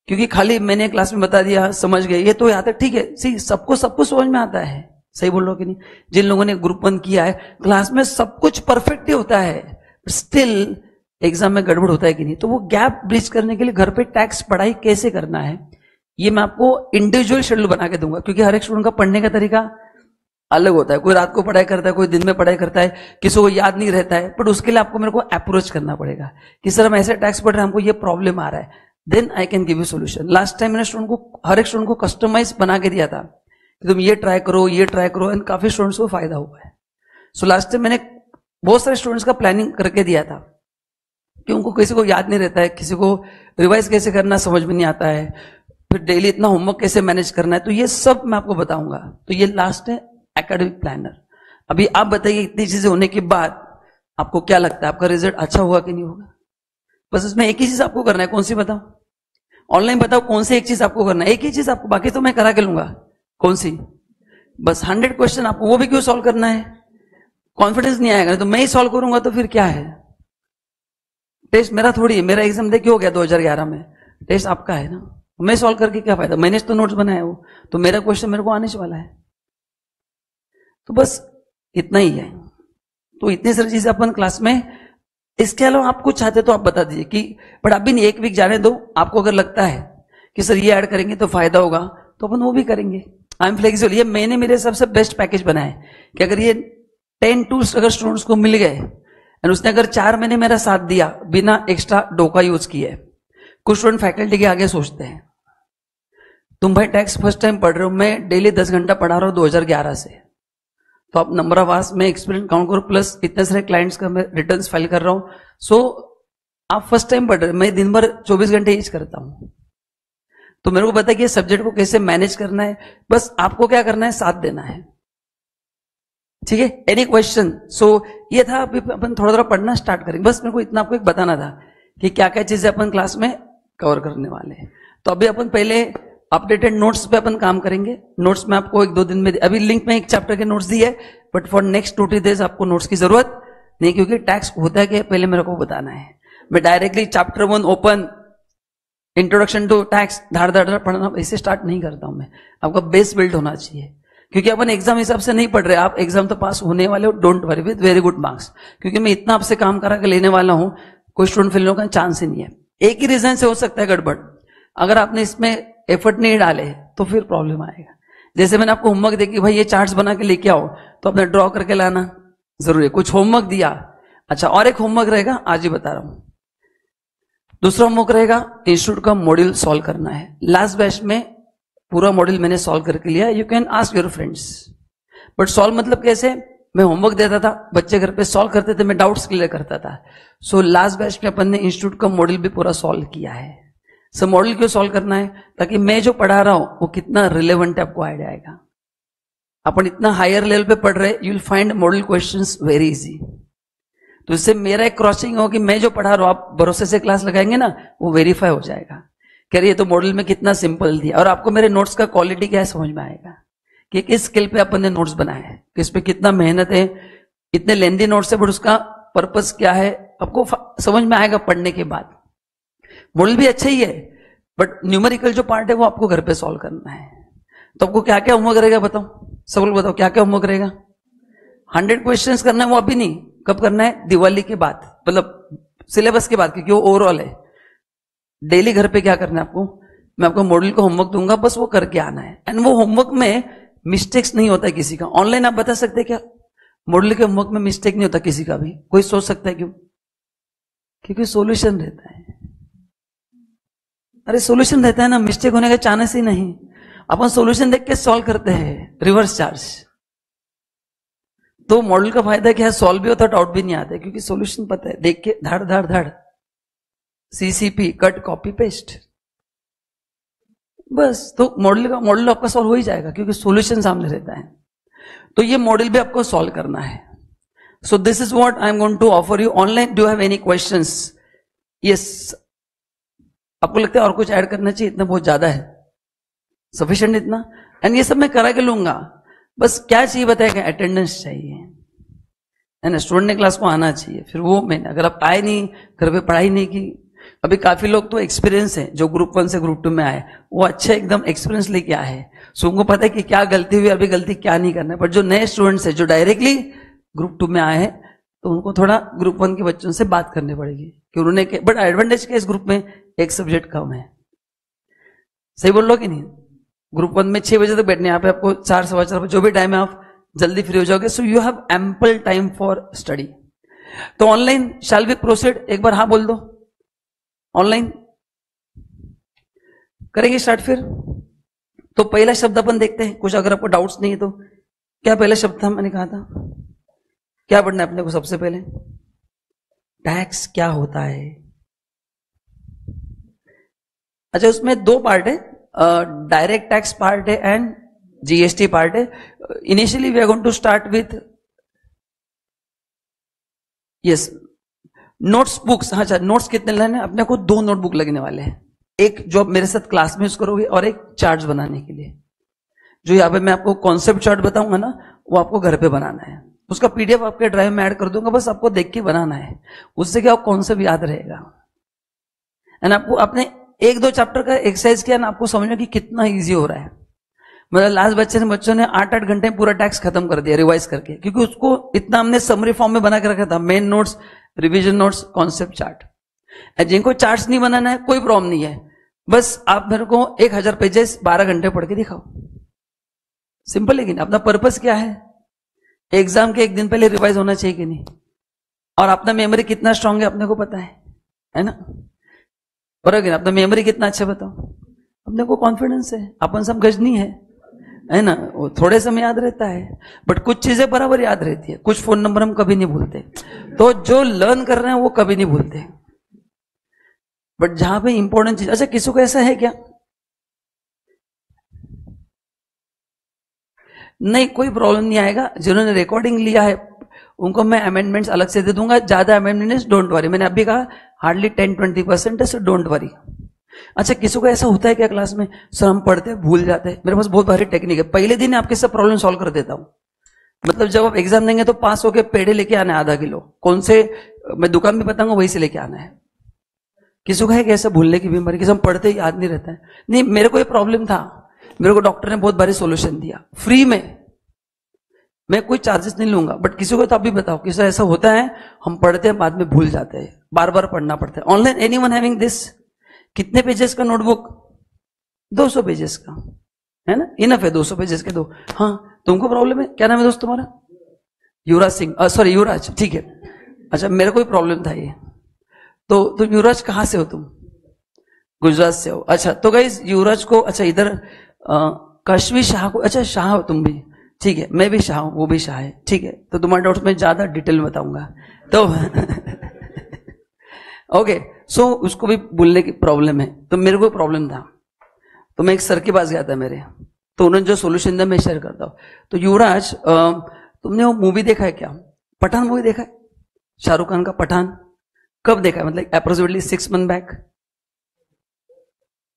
क्योंकि खाली मैंने क्लास में बता दिया समझ गए ये तो आता है, ठीक है। सी सबको सब कुछ समझ में आता है, सही बोल रहा हूं कि नहीं? जिन लोगों ने ग्रुप वन किया है क्लास में सब कुछ परफेक्ट ही होता है, स्टिल एग्जाम में गड़बड़ होता है कि नहीं। तो वो गैप ब्रिज करने के लिए घर पे टैक्स पढ़ाई कैसे करना है, ये मैं आपको इंडिविजुअल शेड्यूल बना के दूंगा, क्योंकि हर एक स्टूडेंट का पढ़ने का तरीका अलग होता है। कोई रात को पढ़ाई करता है, कोई दिन में पढ़ाई करता है, किसी को याद नहीं रहता है। बट उसके लिए आपको मेरे को अप्रोच करना पड़ेगा कि सर हम ऐसे टैक्स पढ़ रहे हैं, हमको ये प्रॉब्लम आ रहा है, then I can give you solution. Last time मैंने स्टूडेंट को, हर एक स्टूडेंट को कस्टमाइज बना के दिया था कि तुम ये ट्राई करो, ये ट्राई करो, एंड काफी स्टूडेंट्स को फायदा हुआ है। सो लास्ट टाइम मैंने बहुत सारे स्टूडेंट्स का प्लानिंग करके दिया था कि उनको, किसी को याद नहीं रहता है, किसी को रिवाइज कैसे करना समझ में नहीं आता है, फिर डेली इतना होमवर्क कैसे मैनेज करना है। तो ये सब मैं आपको बताऊंगा। तो ये लास्ट है एकेडमिक प्लानर। अभी आप बताइए इतनी चीजें होने के बाद आपको क्या लगता है, आपका रिजल्ट अच्छा होगा कि नहीं होगा? बस इसमें एक ही चीज आपको करना है। कौन सी बताओ? ऑनलाइन बताओ कौन सी एक चीज आपको करना है, एक ही चीज आपको, बाकी तो मैं करा के लूंगा। कौन सी? बस हंड्रेड क्वेश्चन आपको, वो भी क्यों सॉल्व करना है? कॉन्फिडेंस नहीं आएगा, तो मैं ही सॉल्व करूंगा तो फिर क्या है, टेस्ट मेरा थोड़ी है। मेरा एग्जाम देखिए हो गया दो हज़ार ग्यारह में, टेस्ट आपका है ना, मैं सॉल्व करके क्या फायदा? मैंने तो नोट्स बनाया, वो तो मेरा क्वेश्चन मेरे को आने वाला है। तो बस इतना ही है। तो इतनी सारी चीजें अपन क्लास में, इसके अलावा आप कुछ चाहते तो आप बता दीजिए कि, बट अभी नहीं, एक वीक जाने दो। आपको अगर लगता है कि सर ये ऐड करेंगे तो फायदा होगा तो अपन वो भी करेंगे। I am flexible. ये मैंने मेरे हिसाब से बेस्ट पैकेज बनाया है कि अगर ये टेन टूल्स अगर स्टूडेंट्स को मिल गए एंड उसने अगर चार महीने मेरा साथ दिया बिना एक्स्ट्रा डोका यूज किए। कुछ स्टूडेंट फैकल्टी के आगे सोचते हैं, तुम भाई टैक्स फर्स्ट टाइम पढ़ रहे हो, मैं डेली दस घंटा पढ़ा रहा हूं दो हज़ार ग्यारह से, तो आप नंबर ऑफ आवर्स में एक्सपीरियंस काउंट करो, प्लस इतने सारे क्लाइंट्स का मैं रिटर्न्स फाइल कर रहा हूं। सो आप फर्स्ट टाइम पढ़ रहे हो, मैं दिन भर चौबीस घंटे यूज करता हूं, तो मेरे को पता है कि सब्जेक्ट को कैसे मैनेज करना है। बस आपको क्या करना है, साथ देना है, ठीक है। Any question? सो ये था, अभी अपन थोड़ा थोड़ा पढ़ना स्टार्ट करेंगे। बस मेरे को इतना आपको एक बताना था कि क्या क्या चीजें अपन क्लास में कवर करने वाले हैं। तो अभी अपन पहले अपडेटेड नोट्स पे अपन काम करेंगे। नोट्स में आपको एक दो दिन में, अभी लिंक में एक चैप्टर के नोट्स दी है, but for next two three days आपको नोट्स की जरूरत नहीं, क्योंकि टैक्स होता है क्या पहले मेरे को बताना है। मैं directly chapter one open introduction to tax धार धार पढ़ना इसे स्टार्ट नहीं करता हूं मैं। आपका बेस बिल्ड होना चाहिए, क्योंकि अपन एग्जाम हिसाब से नहीं पढ़ रहे। आप एग्जाम तो पास होने वाले हो, don't worry, with very good marks, क्योंकि मैं इतना आपसे काम करा के लेने वाला हूं, कोई स्टूडेंट फेल होने का चांस ही नहीं है। एक ही रीजन से हो सकता है गड़बड़, अगर आपने इसमें एफर्ट नहीं डाले तो फिर प्रॉब्लम आएगा। जैसे मैंने आपको होमवर्क देखी, भाई ये चार्ट्स बना के लेके आओ, तो आपने ड्रॉ करके लाना जरूरी है। कुछ होमवर्क दिया, अच्छा और एक होमवर्क रहेगा, आज ही बता रहा हूं। दूसरा होमवर्क रहेगा इंस्टीट्यूट का मॉड्यूल सॉल्व करना है। लास्ट बैच में पूरा मॉड्यूल मैंने सॉल्व करके लिया। You can ask your friends, but solve मतलब कैसे, मैं होमवर्क देता था, बच्चे घर पे सॉल्व करते थे, मैं डाउट्स क्लियर करता था। सो लास्ट बैच में अपन ने इंस्टीट्यूट का मॉड्यूल भी पूरा सॉल्व किया है। सो मॉड्यूल क्यों सॉल्व करना है, ताकि मैं जो पढ़ा रहा हूं वो कितना रिलेवेंट है आपको आइडिया आएगा। अपन इतना हायर लेवल पे पढ़ रहे, you will find model questions very easy. तो इससे मेरा एक क्रॉसिंग हो कि मैं जो पढ़ा रहा हूं, आप भरोसे से क्लास लगाएंगे ना, वो वेरीफाई हो जाएगा। कह रही है तो मॉडल में कितना सिंपल दिया, और आपको मेरे नोट्स का क्वालिटी क्या है समझ में आएगा कि किस स्किल पे अपन ने नोट्स बनाए हैं, किस पे कितना मेहनत है। इतने लेंदी नोट्स है, बट उसका पर्पज क्या है आपको समझ में आएगा पढ़ने के बाद। मॉडल भी अच्छा ही है, बट न्यूमेरिकल जो पार्ट है वो आपको घर पे सॉल्व करना है। तो आपको क्या क्या होमवर्क रहेगा बताओ, सब लोग बताओ क्या क्या होमवर्क रहेगा। हंड्रेड क्वेश्चंस करना है, वो अभी नहीं, कब करना है, दिवाली के बाद, मतलब सिलेबस के बाद, क्योंकि वो ओवरऑल है। डेली घर पे क्या करना है आपको, मैं आपको मॉडल को होमवर्क दूंगा, बस वो करके आना है। एंड वो होमवर्क में मिस्टेक्स नहीं होता किसी का। ऑनलाइन आप बता सकते क्या, मॉडल के होमवर्क में मिस्टेक नहीं होता किसी का भी। कोई सोच सकता है क्यों, क्योंकि सोल्यूशन रहता है। अरे सोल्यूशन रहता है ना, मिस्टेक होने का चांस ही नहीं। अपन सोल्यूशन देख के सॉल्व करते हैं, रिवर्स चार्ज। तो मॉडल का फायदा क्या है, सॉल्व भी होता है, डाउट भी नहीं आता है, क्योंकि सोल्यूशन पता है, देख के धड़ धड़ धड़, सीसीपी, कट कॉपी पेस्ट, बस। तो मॉडल का मॉडल आपका सॉल्व हो ही जाएगा, क्योंकि सोल्यूशन सामने रहता है। तो ये मॉडल भी आपको सॉल्व करना है। So this is what I am going to offer you online. Do have any questions? Yes, आपको लगता है और कुछ ऐड करना चाहिए, इतना बहुत ज्यादा है, सफिशिएंट इतना। एंड ये सब मैं करा के लूंगा, बस क्या चाहिए बताएगा, अटेंडेंस चाहिए, है ना। स्टूडेंट ने क्लास को आना चाहिए। फिर वो मैंने, अगर आप आए नहीं, घर पे पढ़ाई नहीं की, अभी काफी लोग तो एक्सपीरियंस है, जो ग्रुप वन से ग्रुप टू में आए वो अच्छे एकदम एक्सपीरियंस लेके आए हैं, सो उनको पता है कि क्या गलती हुई, अभी गलती क्या नहीं करना है। बट जो नए स्टूडेंट्स है, जो डायरेक्टली ग्रुप टू में आए हैं, तो उनको थोड़ा ग्रुप वन के बच्चों से बात करनी पड़ेगी कि उन्होंने, बट एडवांटेज क्या, इस ग्रुप में एक सब्जेक्ट कम है। सही बोल लो कि नहीं। ग्रुप वन में छह बजे तक बैठने, यहाँ पे आपको चार सवा चार बजे जो भी टाइम है आप जल्दी फ्री हो जाओगे। So you have ample time for study. तो ऑनलाइन शैल वी प्रोसीड, एक बार हाँ बोल दो, ऑनलाइन करेंगे स्टार्ट। फिर तो पहला शब्द अपन देखते हैं, कुछ अगर आपको डाउट्स नहीं है तो। क्या पहला शब्द था, मैंने कहा था क्या पढ़ना है अपने को, सबसे पहले टैक्स क्या होता है। अच्छा, उसमें दो पार्ट है, डायरेक्ट टैक्स पार्ट है एंड जीएसटी पार्ट है। Initially we are going to start with, yes, notes books. हाँ अच्छा, नोट्स कितने लेने, अपने को दो नोटबुक लगने वाले हैं, एक जो आप मेरे साथ क्लास में यूज करोगे और एक चार्ट बनाने के लिए। जो यहाँ पे मैं आपको कॉन्सेप्ट चार्ट बताऊंगा ना, वो आपको घर पे बनाना है। उसका पीडीएफ आपके ड्राइव में ऐड कर दूंगा, बस आपको देख के बनाना है। उससे क्या कॉन्सेप्ट याद रहेगा, एंड आपको अपने एक दो चैप्टर का एक्सरसाइज किया ना, आपको समझ में कि कितना इजी हो रहा है। मतलब लास्ट बच्चे ने बच्चों ने आठ आठ घंटे में पूरा टैक्स खत्म कर दिया रिवाइज करके, क्योंकि उसको इतना हमने समरी फॉर्म में बना के रखा था, main notes, revision notes, concept chart. जिनको चार्ट्स नहीं बनाना है कोई प्रॉब्लम नहीं है, बस आप मेरे को एक हजार पेजेस बारह घंटे पढ़ के दिखाओ, सिंपल। लेकिन अपना पर्पज क्या है, एग्जाम के एक दिन पहले रिवाइज होना चाहिए कि नहीं, और अपना मेमोरी कितना स्ट्रांग है अपने को पता है, है ना। बराबर, अपना मेमोरी कितना अच्छा बताओ, अपने को कॉन्फिडेंस है, अपन सब गजनी है, है ना। वो थोड़े समय याद रहता है, बट कुछ चीजें बराबर याद रहती है। कुछ फोन नंबर हम कभी नहीं भूलते, तो जो लर्न कर रहे हैं वो कभी नहीं भूलते, बट जहां पे इंपॉर्टेंट चीज। अच्छा, किसी को ऐसा है क्या, नहीं कोई प्रॉब्लम नहीं आएगा। जिन्होंने रिकॉर्डिंग लिया है उनको मैं अमेंडमेंट्स अलग से दे दूंगा, ज्यादा अमेंडमेंट्स डोंट वरी। मैंने अभी कहा हार्डली टेन ट्वेंटी परसेंट है, सो डोंट वरी। अच्छा किसी को ऐसा होता है क्या क्लास में, सर हम पढ़ते हैं भूल जाते हैं, मेरे पास बहुत भारी टेक्निक है, पहले दिन आपके सब प्रॉब्लम सॉल्व कर देता हूं। मतलब जब आप एग्जाम देंगे तो पास होके पेड़े लेके आना है, आधा किलो कौन से मैं दुकान भी बताऊंगा वहीं से लेके आना है। किसी का है कैसा भूलने की बीमारी, किसी हम पढ़ते याद नहीं रहता है। नहीं, मेरे को ये प्रॉब्लम था, मेरे को डॉक्टर ने बहुत भारी सोल्यूशन दिया फ्री में, मैं कोई चार्जेस नहीं लूंगा। बट किसी को तो आप भी बताओ किसी ऐसा होता है हम पढ़ते हैं बाद में भूल जाते हैं, बार बार पढ़ना पड़ता है। Online anyone having this, कितने पेजेस का नोटबुक, दो सौ पेजेस का है ना, इनफ है दो सौ पेजेस के दो। हाँ तुमको प्रॉब्लम है, क्या नाम है दोस्त तुम्हारा? युवराज सिंह, सॉरी युवराज, ठीक है। अच्छा मेरा कोई प्रॉब्लम था ये, तो तुम युवराज कहाँ से हो? तुम गुजरात से हो। अच्छा तो गाइज युवराज को, अच्छा इधर कश्मीर शाह को, अच्छा शाह हो तुम भी, ठीक है मैं भी शाह हूं वो भी शाह है, ठीक है। तो तुम्हारे डाउट्स में ज्यादा डिटेल में बताऊंगा तो ओके सो so, उसको भी बोलने की प्रॉब्लम है, तो मेरे को प्रॉब्लम था। तो मैं एक सर के पास गया था मेरे, तो उन्होंने जो सोल्यूशन दिया मैं शेयर करता हूँ। तो युवराज तुमने वो मूवी देखा है क्या, पठान मूवी देखा है? शाहरुख खान का पठान कब देखा है? मतलब अप्रोक्सीमेटली सिक्स मंथ बैक,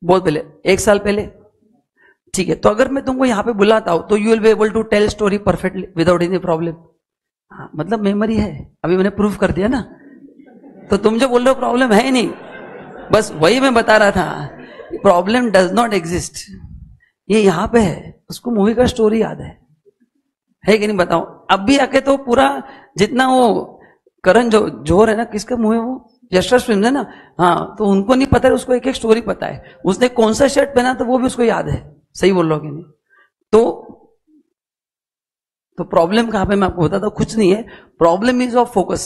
बहुत पहले, एक साल पहले, ठीक है। तो अगर मैं तुमको यहाँ पे बुलाता हूं तो you will be able to tell story perfectly without any problem. हाँ मतलब मेमोरी है, अभी मैंने प्रूफ कर दिया ना। तो तुम जो बोल रहे हो प्रॉब्लम है ही नहीं, बस वही मैं बता रहा था, प्रॉब्लम डज नॉट एग्जिस्ट, ये यहाँ पे है। उसको मूवी का स्टोरी याद है, है कि नहीं बताओ? अब भी आके तो पूरा जितना वो करण जो जोहर है ना, किसका मूवी वो, यशराज फिल्म है ना, हाँ तो उनको नहीं पता है, उसको एक एक स्टोरी पता है, उसने कौन सा शर्ट पहना तो वो भी उसको याद है। सही बोल रहा हूं कि नहीं? तो तो प्रॉब्लम कहां पे मैं आपको बताता हूं, कुछ नहीं है, प्रॉब्लम इज ऑफ फोकस।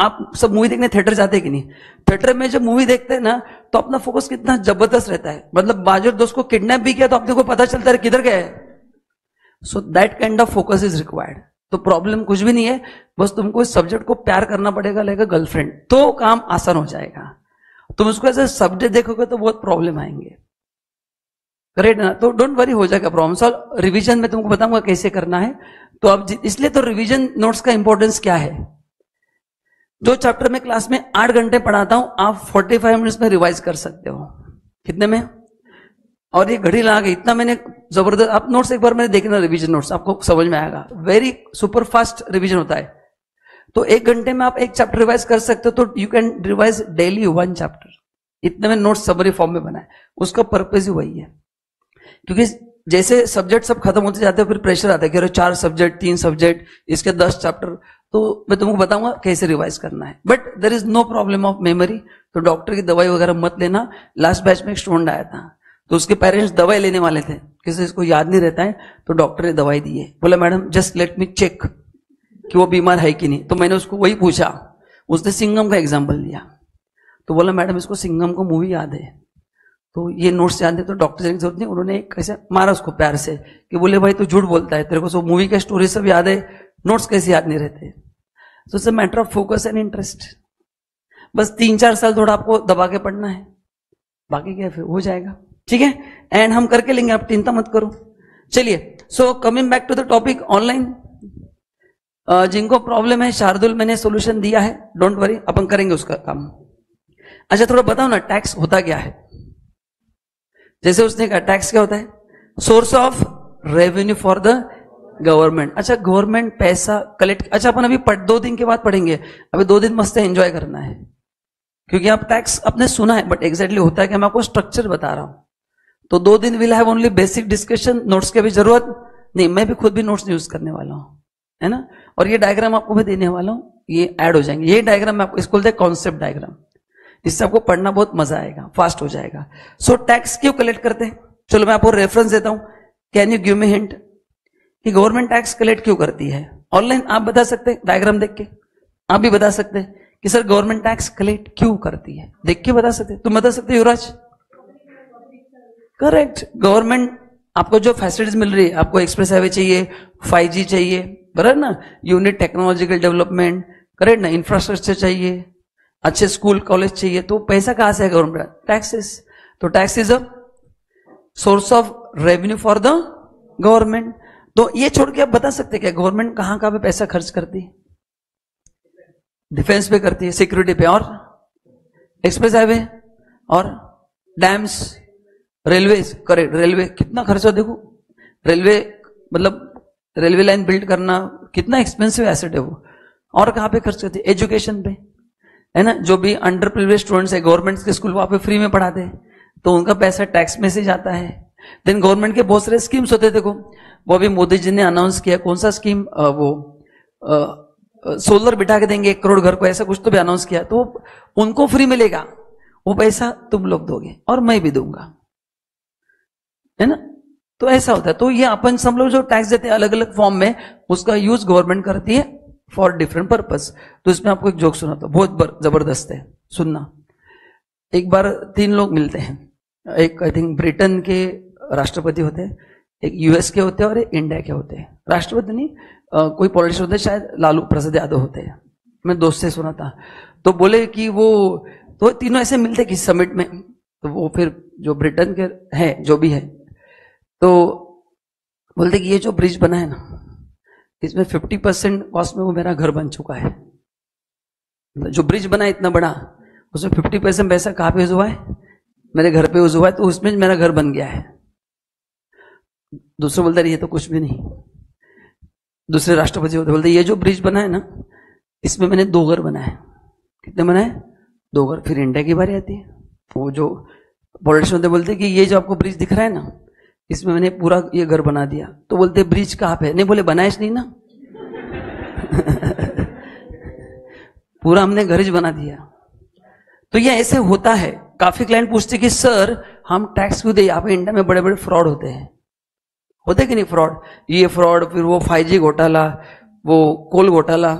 आप सब मूवी देखने थिएटर जाते कि नहीं? थिएटर में जब मूवी देखते हैं ना तो अपना फोकस कितना जबरदस्त रहता है। मतलब बाजर दोस्त को किडनैप भी किया तो अपने को पता चलता है किधर गया है। So that kind of focus is required. तो प्रॉब्लम कुछ भी नहीं है, बस तुमको इस सब्जेक्ट को प्यार करना पड़ेगा लाइक अ गर्लफ्रेंड, तो काम आसान हो जाएगा। तुम उसको ऐसे सब्जेक्ट देखोगे तो बहुत प्रॉब्लम आएंगे, करेक्ट ना? तो डोंट वरी, हो जाएगा प्रॉब्लम सॉल्व। रिवीजन में तुमको बताऊंगा कैसे करना है। तो अब इसलिए तो रिवीजन नोट्स का इंपॉर्टेंस क्या है, जो चैप्टर में क्लास में आठ घंटे पढ़ाता हूं आप पैंतालीस मिनट्स में रिवाइज कर सकते हो। कितने में? और ये घड़ी लगा गई, इतना मैंने जबरदस्त। आप नोट्स एक बार मैंने देखना, रिवीजन नोट्स आपको समझ में आएगा, वेरी सुपर फास्ट रिवीजन होता है। तो एक घंटे में आप एक चैप्टर रिवाइज कर सकते हो, तो you can revise daily one chapter. इतने में नोट्स समरी फॉर्म में बनाए, उसका पर्पज ही वही है। क्योंकि जैसे सब्जेक्ट सब खत्म होते जाते हैं फिर प्रेशर आता है कि अरे चार सब्जेक्ट, तीन सब्जेक्ट, इसके दस चैप्टर। तो मैं तुमको बताऊंगा कैसे रिवाइज करना है। But there is no problem of memory, तो डॉक्टर की दवाई वगैरह मत लेना। लास्ट बैच में एक स्टूडेंट आया था, तो उसके पेरेंट्स दवाई लेने वाले थे, किसी इसको याद नहीं रहता है, तो डॉक्टर ने दवाई दी है। बोला madam just let me check कि वो बीमार है कि नहीं। तो मैंने उसको वही पूछा, उसने सिंघम का एग्जाम्पल लिया। तो बोला मैडम इसको सिंघम को मूवी याद है, तो ये नोट्स याद है, तो डॉक्टर की जरूरत नहीं। उन्होंने कैसे मारा उसको प्यार से कि बोले भाई तू झूठ बोलता है, तेरे को सब मूवी का स्टोरी सब याद है, नोट्स कैसे याद नहीं रहते। तो it's a matter of focus and interest. बस तीन चार साल थोड़ा आपको दबा के पढ़ना है, बाकी क्या फिर हो जाएगा, ठीक है। एंड हम करके लेंगे, आप चिंता मत करो। चलिए so coming back to the topic, online जिनको प्रॉब्लम है शार्दुल मैंने सोल्यूशन दिया है, डोंट वरी अपन करेंगे उसका काम। अच्छा थोड़ा बताओ ना टैक्स होता क्या है, जैसे उसने कहा टैक्स क्या होता है? Source of revenue for the government. अच्छा गवर्नमेंट पैसा कलेक्ट, अच्छा अपन अभी पढ़, दो दिन के बाद पढ़ेंगे, अभी दो दिन मस्त एंजॉय करना है, क्योंकि आप टैक्स आपने सुना है बट एग्जैक्टली होता है कि मैं आपको स्ट्रक्चर बता रहा हूं। तो दो दिन will have only basic discussion, notes की अभी जरूरत नहीं, मैं भी खुद भी नोट्स यूज करने वाला हूं, है ना। और ये डायग्राम आपको मैं देने वाला हूँ, ये ऐड हो जाएंगे। ये डायग्राम आपको इसको बोलते हैं कॉन्सेप्ट डायग्राम, इससे आपको पढ़ना बहुत मजा आएगा, फास्ट हो जाएगा। सो टैक्स क्यों कलेक्ट करते हैं, चलो मैं आपको रेफरेंस देता हूं। Can you give me hint कि गवर्नमेंट टैक्स कलेक्ट क्यों करती है? ऑनलाइन आप बता सकते हैं, डायग्राम देख के आप भी बता सकते हैं कि सर गवर्नमेंट टैक्स कलेक्ट क्यों करती है, देख के बता सकते हैं। तुम बता सकते हो युवराज? करेक्ट, गवर्नमेंट आपको जो फैसिलिटीज मिल रही है, आपको एक्सप्रेस हाईवे चाहिए, फाइव जी चाहिए, बराबर ना, यूनिट टेक्नोलॉजिकल डेवलपमेंट, करेक्ट ना, इंफ्रास्ट्रक्चर चाहिए, अच्छे स्कूल कॉलेज चाहिए, तो पैसा कहां से है? Government taxes. तो tax is a source of revenue for the government. तो ये छोड़ के आप बता सकते क्या गवर्नमेंट कहां कहां पे पैसा खर्च करती है? डिफेंस पे करती है, सिक्योरिटी पे, और एक्सप्रेस हाईवे, और डैम्स, रेलवेज, करेक्ट, रेलवे कितना खर्चा, देखो रेलवे मतलब रेलवे लाइन बिल्ड करना कितना एक्सपेंसिव एसेट है वो, और कहाँ पे खर्च करते हैं, एजुकेशन पे, है ना, जो भी अंडर प्रिविलेज स्टूडेंट्स है गवर्नमेंट के स्कूल वहाँ पे फ्री में पढ़ाते हैं तो उनका पैसा टैक्स में से जाता है। देन गवर्नमेंट के बहुत सारे स्कीम्स होते थे, देखो वो अभी मोदी जी ने अनाउंस किया, कौन सा स्कीम, आ, वो आ, आ, सोलर बिठा के देंगे एक करोड़ घर को, ऐसा कुछ तो भी अनाउंस किया, तो उनको फ्री मिलेगा वो पैसा, तुम लोग दोगे और मैं भी दूंगा, है ना, तो ऐसा होता है। तो ये अपन सब लोग जो टैक्स देते हैं अलग अलग फॉर्म में, उसका यूज गवर्नमेंट करती है फॉर डिफरेंट पर्पस। तो इसमें आपको एक जोक सुनाता हूं, बहुत जबरदस्त है, सुनना। एक बार तीन लोग मिलते हैं, एक आई थिंक ब्रिटेन के राष्ट्रपति होते हैं, एक यूएस के होते हैं और एक इंडिया के होते हैं। राष्ट्रपति नहीं, आ, कोई पॉलिटिशियन होते हैं, शायद लालू प्रसाद यादव होते हैं, मैं दोस्त से सुना था। तो बोले कि वो तो तीनों ऐसे मिलते किसी समिट में, तो वो फिर जो ब्रिटेन के हैं जो भी है तो बोलते कि ये जो ब्रिज बना है ना इसमें फिफ्टी परसेंट कॉस्ट में वो मेरा घर बन चुका है, जो ब्रिज बना है इतना बड़ा उसमें फिफ्टी परसेंट पैसा कहाँ पे यूज हुआ है, मेरे घर पे यूज हुआ है, तो उसमें मेरा घर बन गया है। दूसरे बोलते ये तो कुछ भी नहीं, दूसरे राष्ट्रपति होते बोलते ये जो ब्रिज बना है ना इसमें मैंने दो घर बनाए, कितने बनाए, दो घर। फिर इंडिया की बारी आती है, वो जो पॉलिटिशियन होते बोलते कि ये जो आपको ब्रिज दिख रहा है ना इसमें मैंने पूरा ये घर बना दिया, तो बोलते ब्रिज कहाँ पे, नहीं बोले बनाएश नहीं ना पूरा हमने घर ही बना दिया। तो ये ऐसे होता है। काफी क्लाइंट पूछते कि सर हम टैक्स क्यों दे, यहाँ पे इंडिया में बड़े बड़े फ्रॉड होते हैं, होते कि नहीं फ्रॉड, ये फ्रॉड, फिर वो फाइव जी घोटाला, वो कोल घोटाला,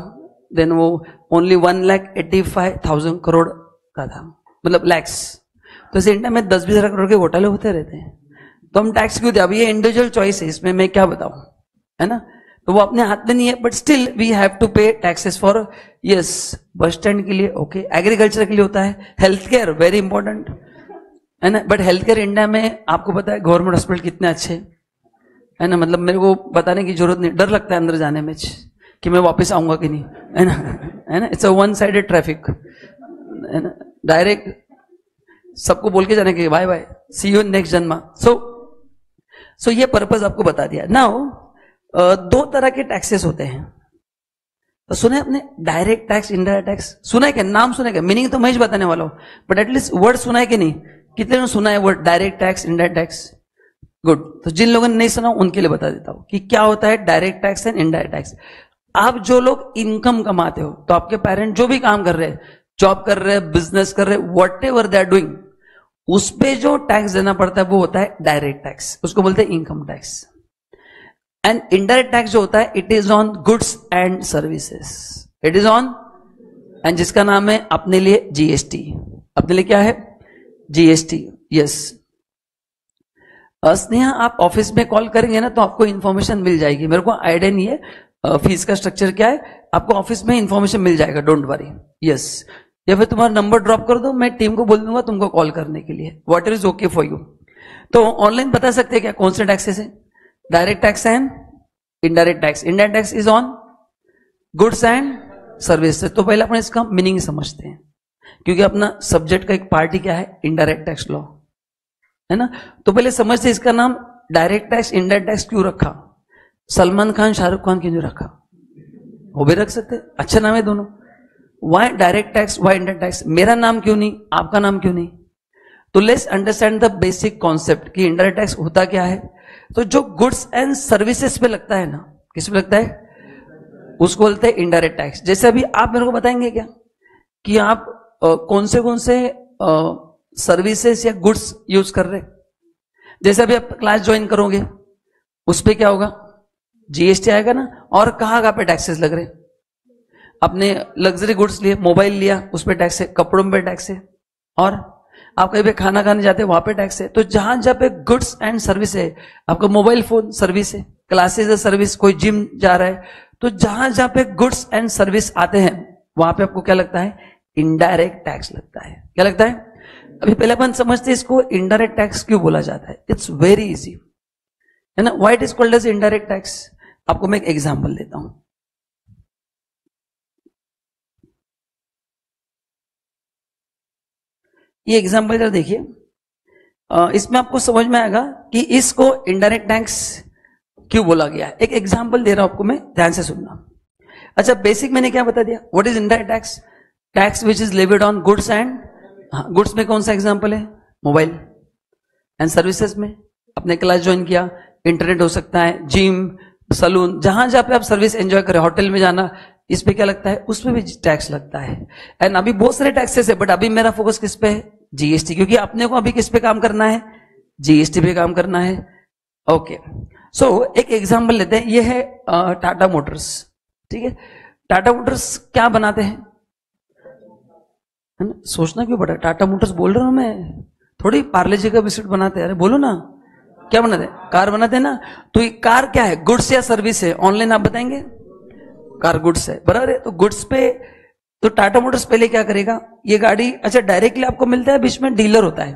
देन वो only one lakh eighty five thousand crore का था, मतलब लैक्स। तो ऐसे इंडिया में दस बीस हजार करोड़ के घोटाले होते रहते हैं, तो हम टैक्स क्यों दे। अब ये इंडिविजुअल चॉइस है, इसमें मैं क्या बताऊं, है ना, तो वो अपने हाथ में नहीं है, but still we have to pay taxes for, yes, bus stand के लिए ओके, एग्रीकल्चर के लिए होता है, हेल्थ केयर वेरी इंपॉर्टेंट, है ना, बट हेल्थ केयर इंडिया में आपको पता है गवर्नमेंट हॉस्पिटल कितने अच्छे है ना, मतलब मेरे को बताने की जरूरत नहीं, डर लगता है अंदर जाने में कि मैं वापस आऊंगा कि नहीं, है ना, है ना, it's a one sided traffic, है ना, डायरेक्ट सबको बोल के जाने के bye bye, see you next जन्मा। सो सो ये पर्पस आपको बता दिया। नाउ दो तरह के टैक्सेस होते हैं, तो सुने आपने, डायरेक्ट टैक्स, इनडायरेक्ट टैक्स, सुना है क्या, नाम सुना है क्या, मीनिंग तो मैं ही बताने वाला हूं, बट एटलीस्ट वर्ड सुना है कि नहीं, कितने ने सुना है word direct tax, indirect tax, good. तो जिन लोगों ने नहीं सुना उनके लिए बता देता हूं कि क्या होता है direct tax and indirect tax. आप जो लोग इनकम कमाते हो, तो आपके पेरेंट जो भी काम कर रहे हैं, जॉब कर रहे हैं, बिजनेस कर रहे हैं, whatever they are doing, उस पे जो टैक्स देना पड़ता है वो होता है डायरेक्ट टैक्स, उसको बोलते हैं income tax. And indirect tax जो होता है, it is on goods and services, it is on, and जिसका नाम है अपने लिए जीएसटी, अपने लिए क्या है, जीएसटी, यस। स्नेहा आप ऑफिस में कॉल करेंगे ना तो आपको इन्फॉर्मेशन मिल जाएगी, मेरे को आइडिया नहीं है फीस का स्ट्रक्चर क्या है, आपको ऑफिस में इन्फॉर्मेशन मिल जाएगा, डोंट वरी, यस। या फिर तुम्हारा नंबर ड्रॉप कर दो, मैं टीम को बोल दूंगा तुमको कॉल करने के लिए, what is okay for you. तो ऑनलाइन बता सकते हैं क्या कौन से टैक्सेस है, direct tax and indirect tax. Indirect tax is on goods and services. तो पहले अपन इसका मीनिंग समझते हैं, क्योंकि अपना सब्जेक्ट का एक पार्टी क्या है, इनडायरेक्ट टैक्स लॉ, है ना। तो पहले समझते इसका नाम डायरेक्ट टैक्स, इनडायरेक्ट टैक्स क्यों रखा, सलमान खान शाहरुख खान क्यों नहीं रखा, वो भी रख सकते, अच्छा नाम है दोनों। Why direct tax, why indirect tax, मेरा नाम क्यों नहीं, आपका नाम क्यों नहीं। तो let's understand the basic concept कि इनडायरेक्ट टैक्स होता क्या है। तो जो गुड्स एंड सर्विसेज पे लगता है ना, किस पे लगता है, उसको बोलते हैं इनडायरेक्ट टैक्स। जैसे अभी आप मेरे को बताएंगे क्या कि आप आ, कौन से कौन से सर्विसेज या गुड्स यूज कर रहे। जैसे अभी आप क्लास ज्वाइन करोगे उस पर क्या होगा, जीएसटी आएगा ना, और कहाँ कहाँ पे टैक्सेस लग रहे। आपने लग्जरी गुड्स लिए, मोबाइल लिया, उस पर टैक्स है, कपड़ों पे टैक्स है, और आप कहीं पे खाना खाने जाते हैं वहां पे टैक्स है। तो जहां जहां पे गुड्स एंड सर्विस है, आपका मोबाइल फोन सर्विस है, क्लासेस है सर्विस, कोई जिम जा रहा है, तो जहां जहां पे गुड्स एंड सर्विस आते हैं वहां पे आपको क्या लगता है, इनडायरेक्ट टैक्स लगता है। क्या लगता है, अभी पहले अपन समझते हैं इसको इनडायरेक्ट टैक्स क्यों बोला जाता है। इट्स वेरी इजी, है ना, why it is called as indirect tax. आपको मैं एक एग्जांपल देता हूं। ये एग्जांपल जरा देखिए, इसमें आपको समझ में आएगा कि इसको इनडायरेक्ट टैक्स क्यों बोला गया है। एक एग्जाम्पल दे रहा हूं आपको मैं, ध्यान से सुनना। अच्छा, बेसिक मैंने क्या बता दिया, what is indirect tax, tax which is levied on goods and, goods में कौन सा एग्जाम्पल है, मोबाइल, एंड सर्विसेज में आपने क्लास ज्वाइन किया, इंटरनेट हो सकता है, जिम, सलून, जहां जहां पे आप सर्विस एंजॉय करें, होटल में जाना, इस पे क्या लगता है, उसमें भी टैक्स लगता है। एंड अभी बहुत सारे टैक्सेस है, बट अभी मेरा फोकस किस पे है, जीएसटी, क्योंकि आपने को अभी किस पे काम करना है, जीएसटी पे काम करना है। ओके, सो एक एग्जाम्पल लेते हैं, ये है टाटा मोटर्स, ठीक है। टाटा मोटर्स क्या बनाते हैं, है ना, सोचना क्यों पड़ा, टाटा मोटर्स बोल रहा हूं मैं, थोड़ी पार्ले जी का बिस्किट बनाते हैं, अरे बोलो ना क्या बनाते हैं, कार बनाते हैं ना। तो ये कार क्या है, गुड्स या सर्विस है, ऑनलाइन आप बताएंगे, कार गुड्स है, बराबर है। तो गुड्स पे तो टाटा मोटर्स पहले क्या करेगा, ये गाड़ी, अच्छा डायरेक्टली आपको मिलता है, बीच में डीलर होता है,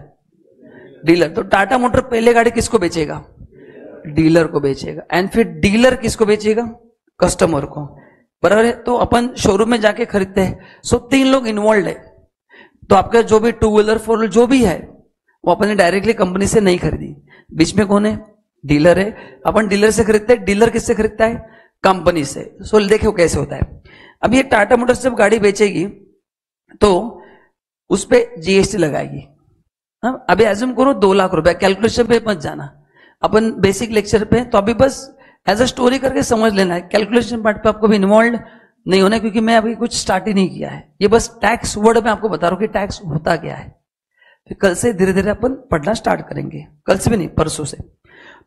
डीलर, तो टाटा मोटर पहले गाड़ी किसको बेचेगा, डीलर को बेचेगा, एंड फिर डीलर किसको बेचेगा, कस्टमर को, बराबर है। तो अपन शोरूम में जाके खरीदते हैं, सो तीन लोग इन्वॉल्व है। तो आपका जो भी टू व्हीलर, फोर व्हीलर जो भी है, वो अपन ने डायरेक्टली कंपनी से नहीं खरीदी, बीच में कौन है, डीलर है, अपन डीलर से खरीदते हैं, डीलर किससे खरीदता है, कंपनी से। सो देखो कैसे होता है। अब ये टाटा मोटर्स जब गाड़ी बेचेगी तो उस पे जीएसटी लगाएगी। हाँ, अभी एज्यूम करो दो लाख रुपए, कैलकुलेशन पे मत जाना, अपन बेसिक लेक्चर पे, तो अभी बस एज अ स्टोरी करके समझ लेना है, कैलकुलेशन पार्ट पे आपको भी इन्वॉल्व नहीं होना है, क्योंकि मैं अभी कुछ स्टार्ट ही नहीं किया है, ये बस टैक्स वर्ड में आपको बता रहा हूं कि टैक्स होता क्या है। तो कल से धीरे धीरे अपन पढ़ना स्टार्ट करेंगे, कल से भी नहीं, परसों से।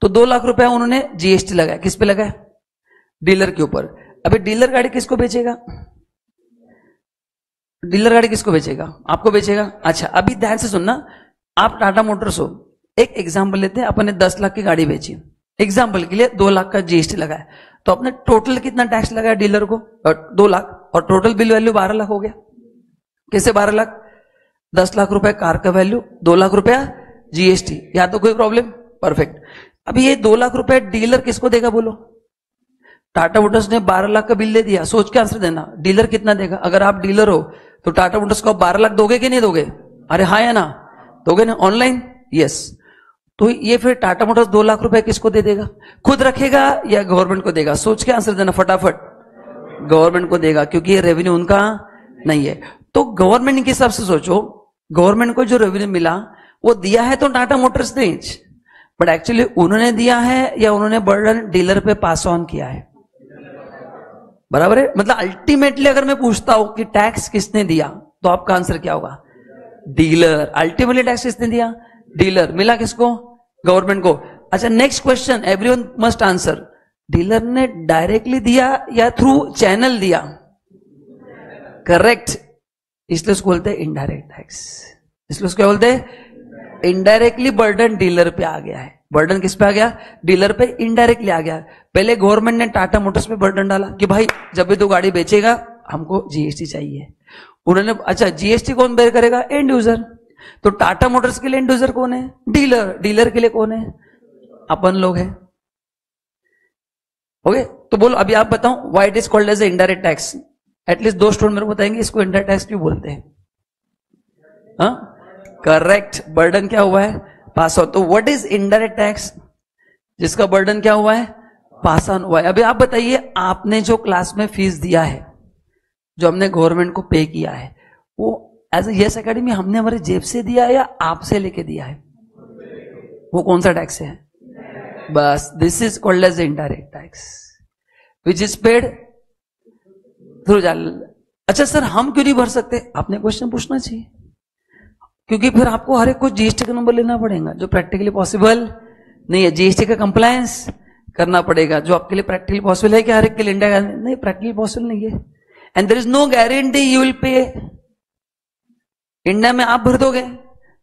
तो दो लाख रुपया उन्होंने जीएसटी लगाया, किस पे लगाया, डीलर के ऊपर। अभी डीलर गाड़ी किसको बेचेगा, डीलर गाड़ी किसको बेचेगा, आपको बेचेगा। अच्छा, अभी ध्यान से सुनना, आप टाटा मोटर्स हो, एक एग्जाम्पल लेते हैं, अपन ने दस लाख की गाड़ी बेची, एग्जाम्पल के लिए दो लाख का जीएसटी लगाया, तो आपने टोटल कितना टैक्स लगाया डीलर को, दो लाख, और टोटल बिल वैल्यू बारह लाख हो गया। कैसे बारह लाख, दस लाख रुपए कार का वैल्यू, दो लाख रुपया जीएसटी, या तो कोई प्रॉब्लम, परफेक्ट। अभी ये दो लाख रुपए डीलर किसको देगा बोलो, टाटा मोटर्स ने बारह लाख का बिल दे दिया, सोच के आंसर देना, डीलर कितना देगा। अगर आप डीलर हो तो टाटा मोटर्स को बारह लाख दोगे कि नहीं दोगे, अरे हाँ या ना, दोगे ना, ऑनलाइन, यस। तो ये फिर टाटा मोटर्स दो लाख रुपए किसको दे देगा, खुद रखेगा या गवर्नमेंट को देगा, सोच के आंसर देना फटाफट, गवर्नमेंट को देगा, क्योंकि ये रेवेन्यू उनका नहीं है। तो गवर्नमेंट के हिसाब से सोचो, गवर्नमेंट को जो रेवेन्यू मिला वो दिया है तो टाटा मोटर्स ने, बट एक्चुअली उन्होंने दिया है या उन्होंने बर्डन डीलर पे पास ऑन किया है, बराबर है। मतलब अल्टीमेटली अगर मैं पूछता हूं कि टैक्स किसने दिया, तो आपका आंसर क्या होगा, डीलर। अल्टीमेटली टैक्स किसने दिया, डीलर, मिला किसको, गवर्नमेंट को। अच्छा, next question everyone must answer, dealer ने डायरेक्टली दिया या थ्रू चैनल दिया, करेक्ट, इसलिए उसको बोलते हैं इनडायरेक्ट टैक्स, इसलिए उसको बोलते हैं इनडायरेक्टली, बर्डन डीलर पे आ गया है, बर्डन किस पे आ गया, डीलर पे इनडायरेक्टली आ गया। पहले गवर्नमेंट ने टाटा मोटर्स पे बर्डन डाला कि भाई जब भी तू गाड़ी बेचेगा हमको जीएसटी चाहिए, उन्होंने, अच्छा जीएसटी कौन बेयर करेगा, एंड यूजर, तो टाटा मोटर्स के लिए एंड यूजर कौन है, डीलर, डीलर के लिए कौन है, अपन लोग है। ओके, तो बोलो अभी आप बताओ, why it is called as indirect tax, at least दो स्टूडेंट मेरे को बताएंगे इसको इनडायरेक्ट टैक्स क्यों बोलते हैं, करेक्ट, बर्डन क्या हुआ है, पास ऑन। तो व्हाट इज इनडायरेक्ट टैक्स, जिसका बर्डन क्या हुआ है, पास ऑन हुआ है। अभी आप बताइए, आपने जो क्लास में फीस दिया है, जो हमने गवर्नमेंट को पे किया है, वो एज यस एकेडमी हमने हमारे जेब से दिया है या आपसे लेके दिया है, वो कौन सा टैक्स है, बस, this is called as indirect tax which is paid through channel. अच्छा सर हम क्यों नहीं भर सकते, आपने क्वेश्चन पूछना चाहिए, क्योंकि फिर आपको हर एक को जीएसटी का नंबर लेना पड़ेगा, जो प्रैक्टिकली पॉसिबल नहीं है, जीएसटी का कंप्लायंस करना पड़ेगा, जो आपके लिए प्रैक्टिकली पॉसिबल है, कि हर एक के लिए इंडिया नहीं प्रैक्टिकली पॉसिबल नहीं है, and there is no guarantee you will pay, India में आप भर दोगे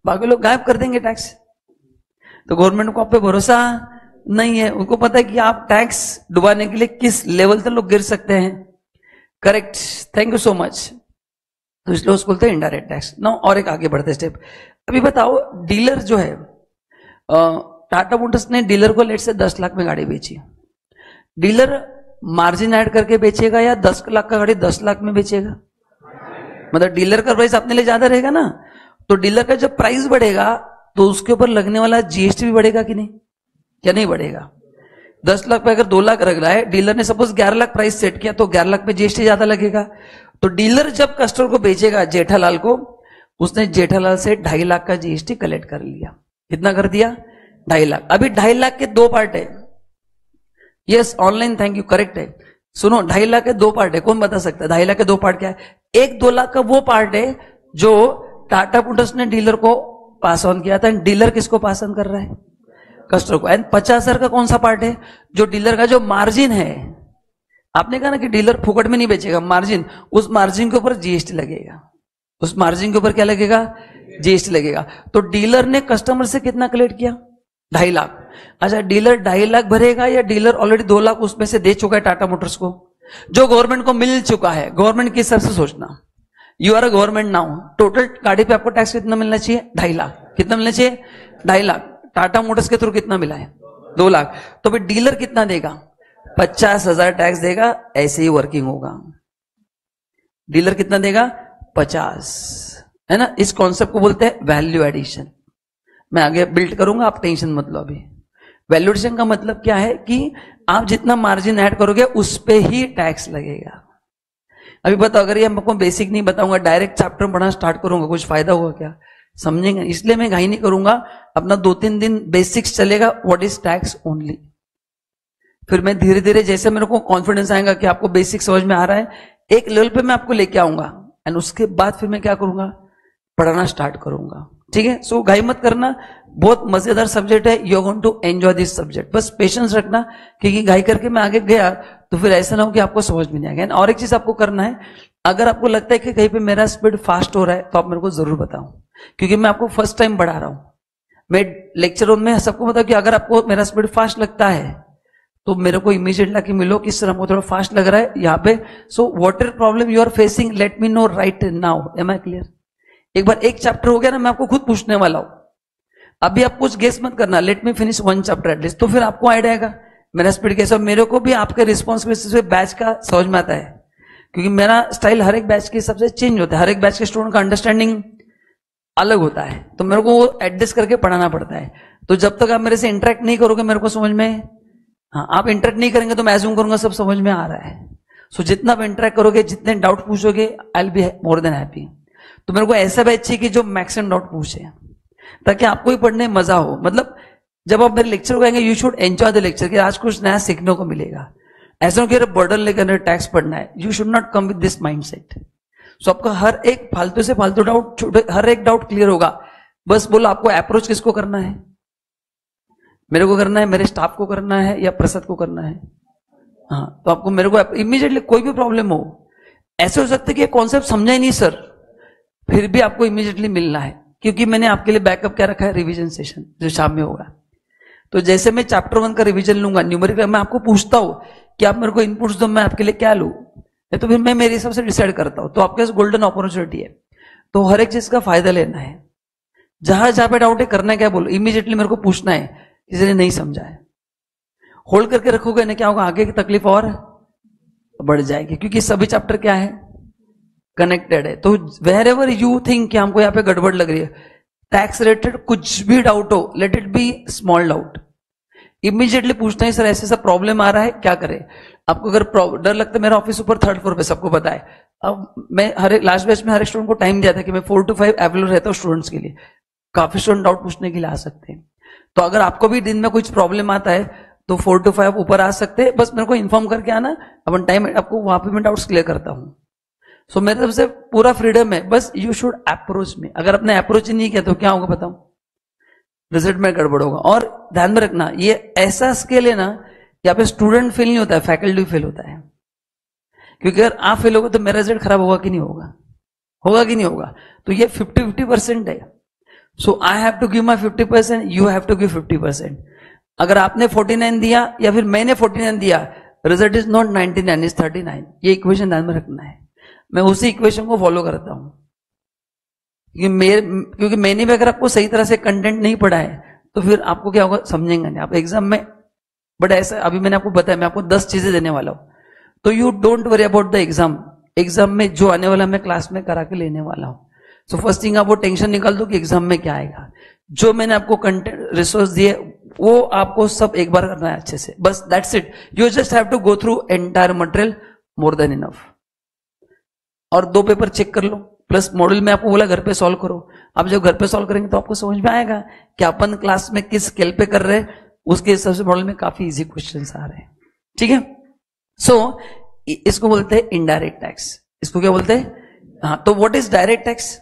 बाकी लोग गायब कर देंगे टैक्स, तो गवर्नमेंट को आप पे भरोसा नहीं है, उनको पता है कि आप टैक्स डुबाने के लिए किस लेवल तक लोग गिर सकते हैं, correct, thank you so much. तो इसलिए उसको बोलते हैं इनडायरेक्ट टैक्स। नाउ और एक आगे बढ़ते स्टेप, अभी बताओ डीलर जो है, टाटा मोटर्स ने डीलर को लेट से दस लाख में गाड़ी बेची, डीलर मार्जिन ऐड करके बेचेगा या दस लाख का गाड़ी दस लाख में बेचेगा, मतलब डीलर का प्राइस अपने लिए ज्यादा रहेगा ना, तो डीलर का जब प्राइस बढ़ेगा तो उसके ऊपर लगने वाला जीएसटी भी बढ़ेगा कि नहीं, या नहीं बढ़ेगा? दस लाख पे अगर दो लाख लग रहा है, डीलर ने सपोज ग्यारह लाख प्राइस सेट किया तो ग्यारह लाख पे जीएसटी ज्यादा लगेगा। तो डीलर जब कस्टमर को बेचेगा जेठालाल को, उसने जेठालाल से ढाई लाख का जीएसटी कलेक्ट कर लिया। कितना कर दिया? ढाई लाख। अभी ढाई लाख के दो पार्ट है। Yes online thank you, correct है। सुनो, ढाई लाख के दो पार्ट है, कौन बता सकता है ढाई लाख के दो पार्ट क्या है? एक दो लाख का वो पार्ट है जो टाटा मोटर्स ने डीलर को पास ऑन किया था, एंड डीलर किसको पास ऑन कर रहा है? कस्टमर को। एंड पचास हजार का कौन सा पार्ट है? जो डीलर का जो मार्जिन है, आपने कहा ना कि डीलर फुकट में नहीं बेचेगा, मार्जिन, उस मार्जिन के ऊपर जीएसटी लगेगा। उस मार्जिन के ऊपर क्या लगेगा? जीएसटी लगेगा। तो डीलर ने कस्टमर से कितना कलेक्ट किया? ढाई लाख। अच्छा, डीलर ढाई लाख भरेगा या डीलर ऑलरेडी दो लाख उसमें से दे चुका है टाटा मोटर्स को, जो गवर्नमेंट को मिल चुका है? गवर्नमेंट के हिसाब से सोचना, you are a government now. Total गाड़ी पे आपको टैक्स कितना मिलना चाहिए? ढाई लाख। कितना मिलना चाहिए? ढाई लाख। टाटा मोटर्स के थ्रू कितना मिला है? दो लाख। तो फिर डीलर कितना देगा? पचास हजार टैक्स देगा। ऐसे ही वर्किंग होगा। डीलर कितना देगा? पचास, है ना। इस कॉन्सेप्ट को बोलते हैं वैल्यू एडिशन। मैं आगे बिल्ड करूंगा, आप टेंशन मत लो अभी। वैल्यू एडिशन का मतलब क्या है कि आप जितना मार्जिन ऐड करोगे उस पर ही टैक्स लगेगा। अभी बताओ, अगर ये हमको बेसिक नहीं बताऊंगा, डायरेक्ट चैप्टर पढ़ना स्टार्ट करूंगा, कुछ फायदा होगा क्या? समझेंगे? इसलिए मैं घाई नहीं करूंगा अपना। दो तीन दिन बेसिक्स चलेगा, व्हाट इज टैक्स ओनली। फिर मैं धीरे धीरे, जैसे मेरे को कॉन्फिडेंस आएगा कि आपको बेसिक समझ में आ रहा है, एक लेवल पे मैं आपको लेके आऊंगा, एंड उसके बाद फिर मैं क्या करूंगा? पढ़ाना स्टार्ट करूंगा। ठीक है? सो घाई मत करना, बहुत मजेदार सब्जेक्ट है, you are going to enjoy this subject. बस पेशेंस रखना, क्योंकि घाई करके मैं आगे गया तो फिर ऐसा ना हो कि आपको समझ में नहीं आएगा। और एक चीज आपको करना है, अगर आपको लगता है कि कहीं पे मेरा स्पीड फास्ट हो रहा है तो आप मेरे को जरूर बताओ, क्योंकि मैं आपको फर्स्ट टाइम पढ़ा रहा हूं। मैं लेक्चरों में सबको बताऊं कि अगर आपको मेरा स्पीड फास्ट लगता है तो मेरे को इमीडिएट लाके मिलो कि सर हमको थोड़ा फास्ट लग रहा है यहाँ पे। So water problem you are facing, let me know right now. Am I clear? एक बार एक चैप्टर हो गया ना, मैं आपको खुद पूछने वाला हूं। अभी आप कुछ गेस मत करना, let me finish one chapter at least, तो फिर आपको आइडिया आएगा मेरा स्पीड कैसा। मेरे को भी आपके रिस्पॉन्सिबिलिटी से बैच का समझ में आता है, क्योंकि मेरा स्टाइल हर एक बैच के हिसाब से चेंज होता है। हर एक बैच के स्टूडेंट का अंडरस्टैंडिंग अलग होता है, तो मेरे को वो एडजस्ट करके पढ़ाना पड़ता है। तो जब तक आप मेरे से इंटरेक्ट नहीं करोगे, मेरे को समझ में, हाँ, आप इंटरेक्ट नहीं करेंगे तो मैं अज्यूम करूंगा सब समझ में आ रहा है। सो so, जितना आप इंटरेक्ट करोगे, जितने डाउट पूछोगे, I will be more than happy. तो मेरे को ऐसा बैच चाहिए कि जो मैक्सिमम डाउट पूछे, ताकि आपको ही पढ़ने मजा हो। मतलब जब आप मेरे लेक्चर को आएंगे, you should enjoy the lecture, कि आज कुछ नया सीखने को मिलेगा। ऐसा नहीं कि बर्डन लेकर टैक्स पढ़ना है, you should not come with this mind set. So, आपका हर एक फालतू से फालतू डाउट, हर एक डाउट क्लियर होगा। बस बोलो आपको अप्रोच किसको करना है? मेरे को करना है, मेरे स्टाफ को करना है, या प्रसाद को करना है? हाँ, तो आपको मेरे को इमीडिएटली कोई भी प्रॉब्लम हो, ऐसे हो सकता है कि कॉन्सेप्ट समझा ही नहीं सर, फिर भी आपको इमीडिएटली मिलना है, क्योंकि मैंने आपके लिए बैकअप क्या रखा है? रिविजन सेशन, जो शाम में होगा। तो जैसे मैं चैप्टर वन का रिविजन लूंगा, न्यूमेरिकल मैं आपको पूछता हूं कि आप मेरे को इनपुट्स दो, मैं आपके लिए क्या लूं, तो फिर मैं मेरे हिसाब से डिसाइड करता हूं। तो आपके पास गोल्डन अपॉर्चुनिटी है, तो हर एक चीज का फायदा लेना है। जहां जहां पे डाउट है, करना क्या? बोलो इमीडिएटली मेरे को पूछना है, किसी ने नहीं समझा है। होल्ड करके रखोगे ना, क्या होगा? आगे की तकलीफ और बढ़ जाएगी, क्योंकि सभी चैप्टर क्या है? कनेक्टेड है। तो वेर एवर यू थिंक कि हमको यहाँ पे गड़बड़ लग रही है, टैक्स रिलेटेड कुछ भी डाउट हो, let it be small doubt, immediately पूछना है, सर ऐसे ऐसा प्रॉब्लम आ रहा है, क्या करें? आपको अगर डर लगता है, मेरा ऑफिस ऊपर थर्ड फ्लोर पे, सबको पता है। अब मैं हर एक लास्ट बैच में हर एक स्टूडेंट को टाइम दिया था कि मैं फोर टू फाइव अवेलेबल रहता हूँ स्टूडेंट्स के लिए। काफी स्टूडेंट डाउट पूछने के लिए आ सकते हैं, तो अगर आपको भी दिन में कुछ प्रॉब्लम आता है तो फोर टू फाइव ऊपर आ सकते हैं। बस मेरे को इन्फॉर्म करके आना, अपन टाइम आपको वहां पर मैं डाउट्स क्लियर करता हूँ। सो मेरे तरफ से पूरा फ्रीडम है, बस यू शुड अप्रोच मी। अगर आपने अप्रोच नहीं किया तो क्या होगा बताऊँ? रिजल्ट में गड़बड़ होगा। और ध्यान में रखना, ये ऐसा स्केल है ना, यहाँ पे स्टूडेंट फेल नहीं होता है, फैकल्टी फेल होता है। क्योंकि अगर आप फेल होगा तो मेरा रिजल्ट खराब होगा कि नहीं होगा? होगा कि नहीं होगा? तो ये फिफ्टी फिफ्टी परसेंट है। So I have to give my fifty percent, you have to give fifty percent. अगर आपने फोर्टी नाइन दिया या फिर मैंने फोर्टी नाइन दिया, result is not ninety nine, is thirty nine. ये इक्वेशन ध्यान में रखना है। मैं उसी इक्वेशन को फॉलो करता हूँ, क्योंकि मेरे क्योंकि मैंने भी अगर आपको सही तरह से कंटेंट नहीं पढ़ा है तो फिर आपको क्या होगा? समझेंगे नहीं आप एग्जाम में। बट ऐसा अभी मैंने आपको बताया, मैं आपको दस चीजें देने वाला हूँ, तो you don't worry about the exam. Exam में जो आने वाला मैं क्लास में करा के लेने वाला हूँ। सो फर्स्ट थिंग आप वो टेंशन निकाल दो कि एग्जाम में क्या आएगा। जो मैंने आपको कंटेंट रिसोर्स दिए वो आपको सब एक बार करना है अच्छे से, बस that's it. You just have to go through entire material, more than enough. और दो पेपर चेक कर लो, प्लस मॉडल में आपको बोला घर पे सॉल्व करो। आप जब घर पे सॉल्व करेंगे तो आपको समझ में आएगा कि अपन क्लास में किस स्केल पे कर रहे हैं, उसके हिसाब से मॉडल में काफी इजी क्वेश्चंस आ रहे हैं, ठीक है। सो so, इसको बोलते हैं इनडायरेक्ट टैक्स। इसको क्या बोलते हैं? हाँ, तो what is direct tax?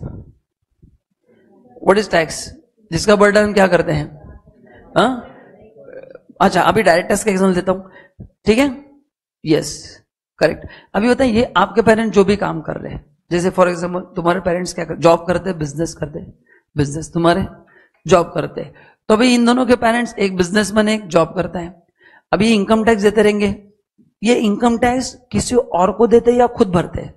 What is tax जिसका बर्डन हम क्या करते हैं? हाँ? अच्छा, अभी डायरेक्ट टैक्स का एग्जाम्पल देता हूं, ठीक है। Yes, correct. अभी बताइए, ये आपके पेरेंट्स जो भी काम कर रहे हैं, जैसे फॉर एग्जाम्पल तुम्हारे पेरेंट्स क्या कर, जॉब करते हैं, बिजनेस करते हैं, बिजनेस तुम्हारे जॉब करते हैं। तो अभी इन दोनों के पेरेंट्स, एक बिजनेसमैन एक जॉब करता है, अभी इनकम टैक्स देते रहेंगे। ये इनकम टैक्स किसी और को देते हैं या खुद भरते हैं?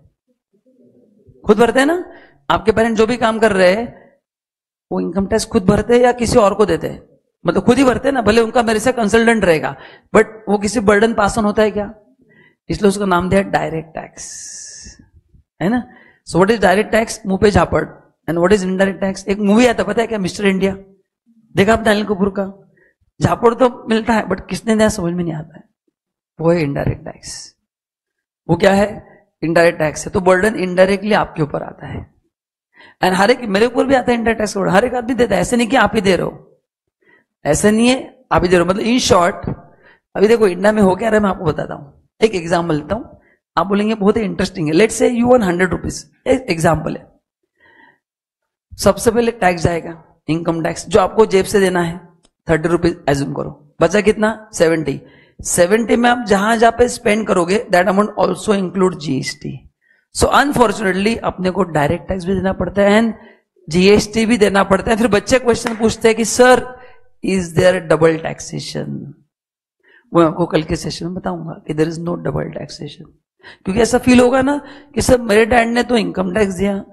खुद भरते हैं ना। आपके पेरेंट्स जो भी काम कर रहे हैं वो इनकम टैक्स खुद भरते हैं या किसी और को देते हैं? मतलब खुद ही भरते हैं ना, भले उनका मेरे से कंसल्टेंट रहेगा, बट वो किसी बर्डन पास ऑन होता है क्या, इसलिए उसका नाम दिया डायरेक्ट टैक्स, है ना। So what is direct tax? मुंह पे झापड़। And what is indirect tax? एक मूवी आता पता है क्या, मिस्टर इंडिया, देखा आप अनिल कपूर का? झापड़ तो मिलता है बट किसने दिया समझ में नहीं आता है, वो है इनडायरेक्ट टैक्स। वो क्या है? इनडायरेक्ट टैक्स है। तो बर्डन इनडायरेक्टली आपके ऊपर आता है, एंड हर एक, मेरे ऊपर भी आता है इनडायरेक्ट टैक्स, हर एक आदमी देता है, ऐसे नहीं कि आप ही दे रहे हो, ऐसे नहीं है आप ही दे रहे हो। मतलब इन शॉर्ट, अभी देखो इंडिया में हो क्या रहा है, मैं आपको बताता हूँ। एक एग्जाम्पल लेता हूं, आप बोलेंगे बहुत ही इंटरेस्टिंग है। Let's say you one hundred rupees, एक एग्जाम्पल है। सबसे पहले टैक्स जाएगा इनकम टैक्स, जो आपको जेब से देना है, थर्टी रुपीज एज्यूम करो, बचा कितना? सेवेंटी। सेवेंटी में आप जहां जहां पे स्पेंड करोगे, that amount also include GST. So unfortunately अपने को डायरेक्ट टैक्स भी देना पड़ता है एंड जीएसटी भी देना पड़ता है। फिर बच्चे क्वेश्चन पूछते हैं कि sir is there double taxation? वो आपको कल के सेशन में बताऊंगा कि there is no double taxation, क्योंकि ऐसा फील होगा ना कि सर मेरे डैड ने तो इनकम टैक्स दिया,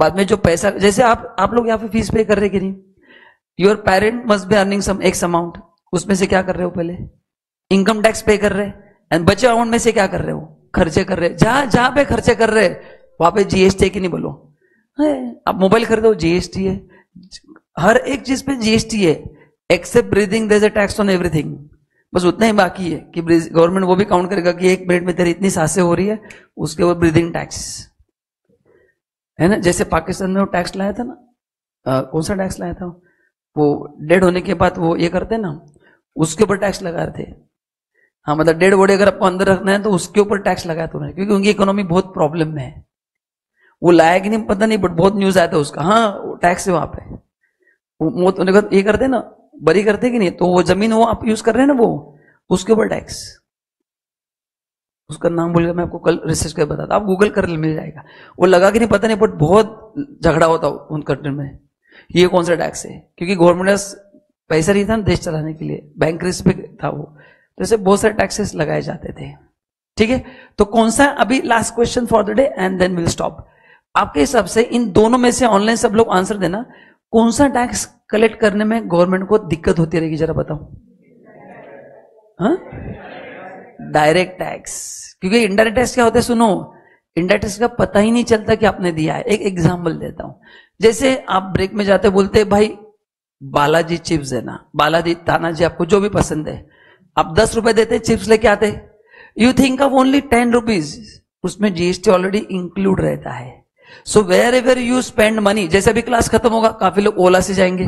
बाद में जो पैसा, जैसे आप आप लोग यहाँ पे फीस पे कर रहे कि नहीं, your parent must be earning some X amount, उसमें से क्या कर रहे हो, पहले इनकम टैक्स पे कर रहे, एंड बचे अमाउंट में से क्या कर रहे हो, खर्चे कर रहे। जहां जहां पे खर्चे कर रहे वहां पे जीएसटी की नहीं बोलो, आप मोबाइल खरीदो जीएसटी है, हर एक चीज पे जीएसटी है, except breathing there is a tax on everything. बस उतना ही बाकी है कि गवर्नमेंट वो भी काउंट करेगा कि एक मिनट में तेरी इतनी सांसें हो रही है, उसके ऊपर ब्रीदिंग टैक्स है ना। जैसे पाकिस्तान में वो टैक्स लाया था ना, आ, कौन सा टैक्स लाया था, वो डेड होने के बाद वो ये करते ना, उसके ऊपर टैक्स लगा रहे थे। हाँ, मतलब डेढ़ बॉडी अगर आपको अंदर रखना है तो उसके ऊपर टैक्स लगाया था उन्होंने, क्योंकि उनकी इकोनॉमी बहुत प्रॉब्लम में है। वो लाया कि नहीं पता नहीं, बट बहुत न्यूज आया था उसका। हाँ, टैक्स है वहां पे, मौत होने के बाद ये करते ना, बरी करते कि नहीं, तो वो जमीन वो आप यूज कर रहे हैं ना, वो उसके ऊपर टैक्स, उसका नाम भूल गया, मैं आपको कल रिसर्च कर बताता, आप गूगल कर मिल जाएगा। वो लगा कि नहीं पता नहीं, बट बहुत झगड़ा होता उन कंट्री में, ये कौन सा टैक्स है, क्योंकि गवर्नमेंट पैसा नहीं था ना देश चलाने के लिए, बैंक क्रेडिट पे था वो, तो ऐसे बहुत सारे टैक्सेस लगाए जाते थे, ठीक है। तो कौन सा? अभी last question for the day and then will stop. आपके हिसाब से इन दोनों में से ऑनलाइन सब लोग आंसर देना, कौन सा टैक्स कलेक्ट करने में गवर्नमेंट को दिक्कत होती रहेगी, जरा बताओ। डायरेक्ट टैक्स, क्योंकि इनडायरेक्ट टैक्स क्या होता है, सुनो, इनडायरेक्ट टैक्स का पता ही नहीं चलता कि आपने दिया है। एक एग्जांपल देता हूं, जैसे आप ब्रेक में जाते बोलते हैं भाई बालाजी चिप्स देना, बालाजी, तानाजी, आपको जो भी पसंद है, आप दस रुपए देते, चिप्स लेके आते, you think of only ten rupees, उसमें जीएसटी ऑलरेडी इंक्लूड रहता है। So wherever you spend money, जैसे अभी क्लास खत्म होगा काफी लोग ओला से जाएंगे,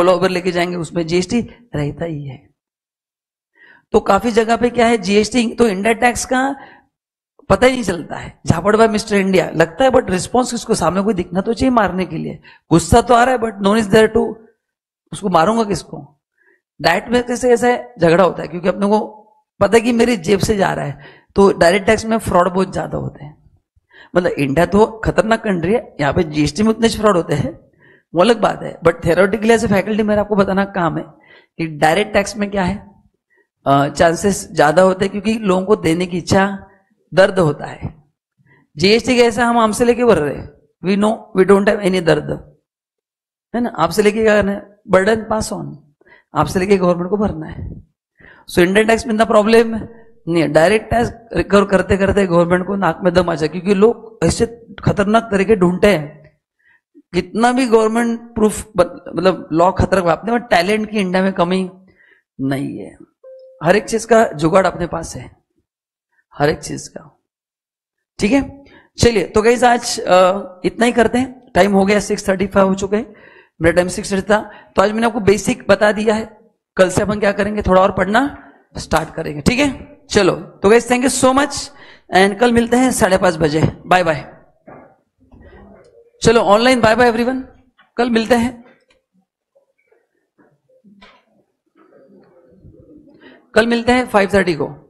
ओला उबर लेके जाएंगे, उसमें जीएसटी रहता ही है। तो काफी जगह पे क्या है जीएसटी, तो इंडिया टैक्स का पता ही नहीं चलता है। झापड़ बाय मिस्टर इंडिया लगता है, बट रिस्पॉन्स किसको, सामने कोई दिखना तो चाहिए मारने के लिए, गुस्सा तो आ रहा है but no one is there to, उसको मारूंगा किसको। डायरेक्ट में कैसे कैसे झगड़ा होता है, क्योंकि अपने को पता है कि मेरी जेब से जा रहा है, तो डायरेक्ट टैक्स में फ्रॉड बहुत ज्यादा होते हैं। मतलब इंडिया तो खतरनाक कंट्री है, यहाँ पे जीएसटी में उतने फ्रॉड होते हैं वो अलग बात है, but theoretically as a faculty मेरा आपको बताना काम है कि डायरेक्ट टैक्स में क्या है, चांसेस ज्यादा होते हैं, क्योंकि लोगों को देने की इच्छा, दर्द होता है। जीएसटी कैसा, हम हमसे लेके बढ़ रहे हैं, we know we don't have any दर्द, है ना। आपसे लेके क्या करना है, बर्डन पास ऑन, आपसे लेके गवर्नमेंट को भरना है। सो इनडायरेक्ट टैक्स में इतना प्रॉब्लम नहीं है, डायरेक्ट टैक्स रिकवर करते करते गवर्नमेंट को नाक में दम आ जाए, क्योंकि लोग ऐसे खतरनाक तरीके ढूंढते हैं कितना भी गवर्नमेंट प्रूफ मतलब लॉ खतरक आपने, बट टैलेंट की इंडिया में कमी नहीं है। हर एक चीज का जुगाड़ अपने पास है, हर एक चीज का। ठीक है, चलिए तो गाइस आज इतना ही करते हैं, टाइम हो गया सिक्स थर्टी फाइव हो चुका है, मेरा टाइम सिक्स थर्टी था। तो आज मैंने आपको बेसिक बता दिया है, कल से अपन क्या करेंगे, थोड़ा और पढ़ना स्टार्ट करेंगे। ठीक है, चलो तो guys thank you so much and कल मिलते हैं साढ़े पांच बजे। बाय बाय, चलो ऑनलाइन बाय बाय एवरीवन, कल मिलते हैं, कल मिलते हैं फाइव थर्टी को।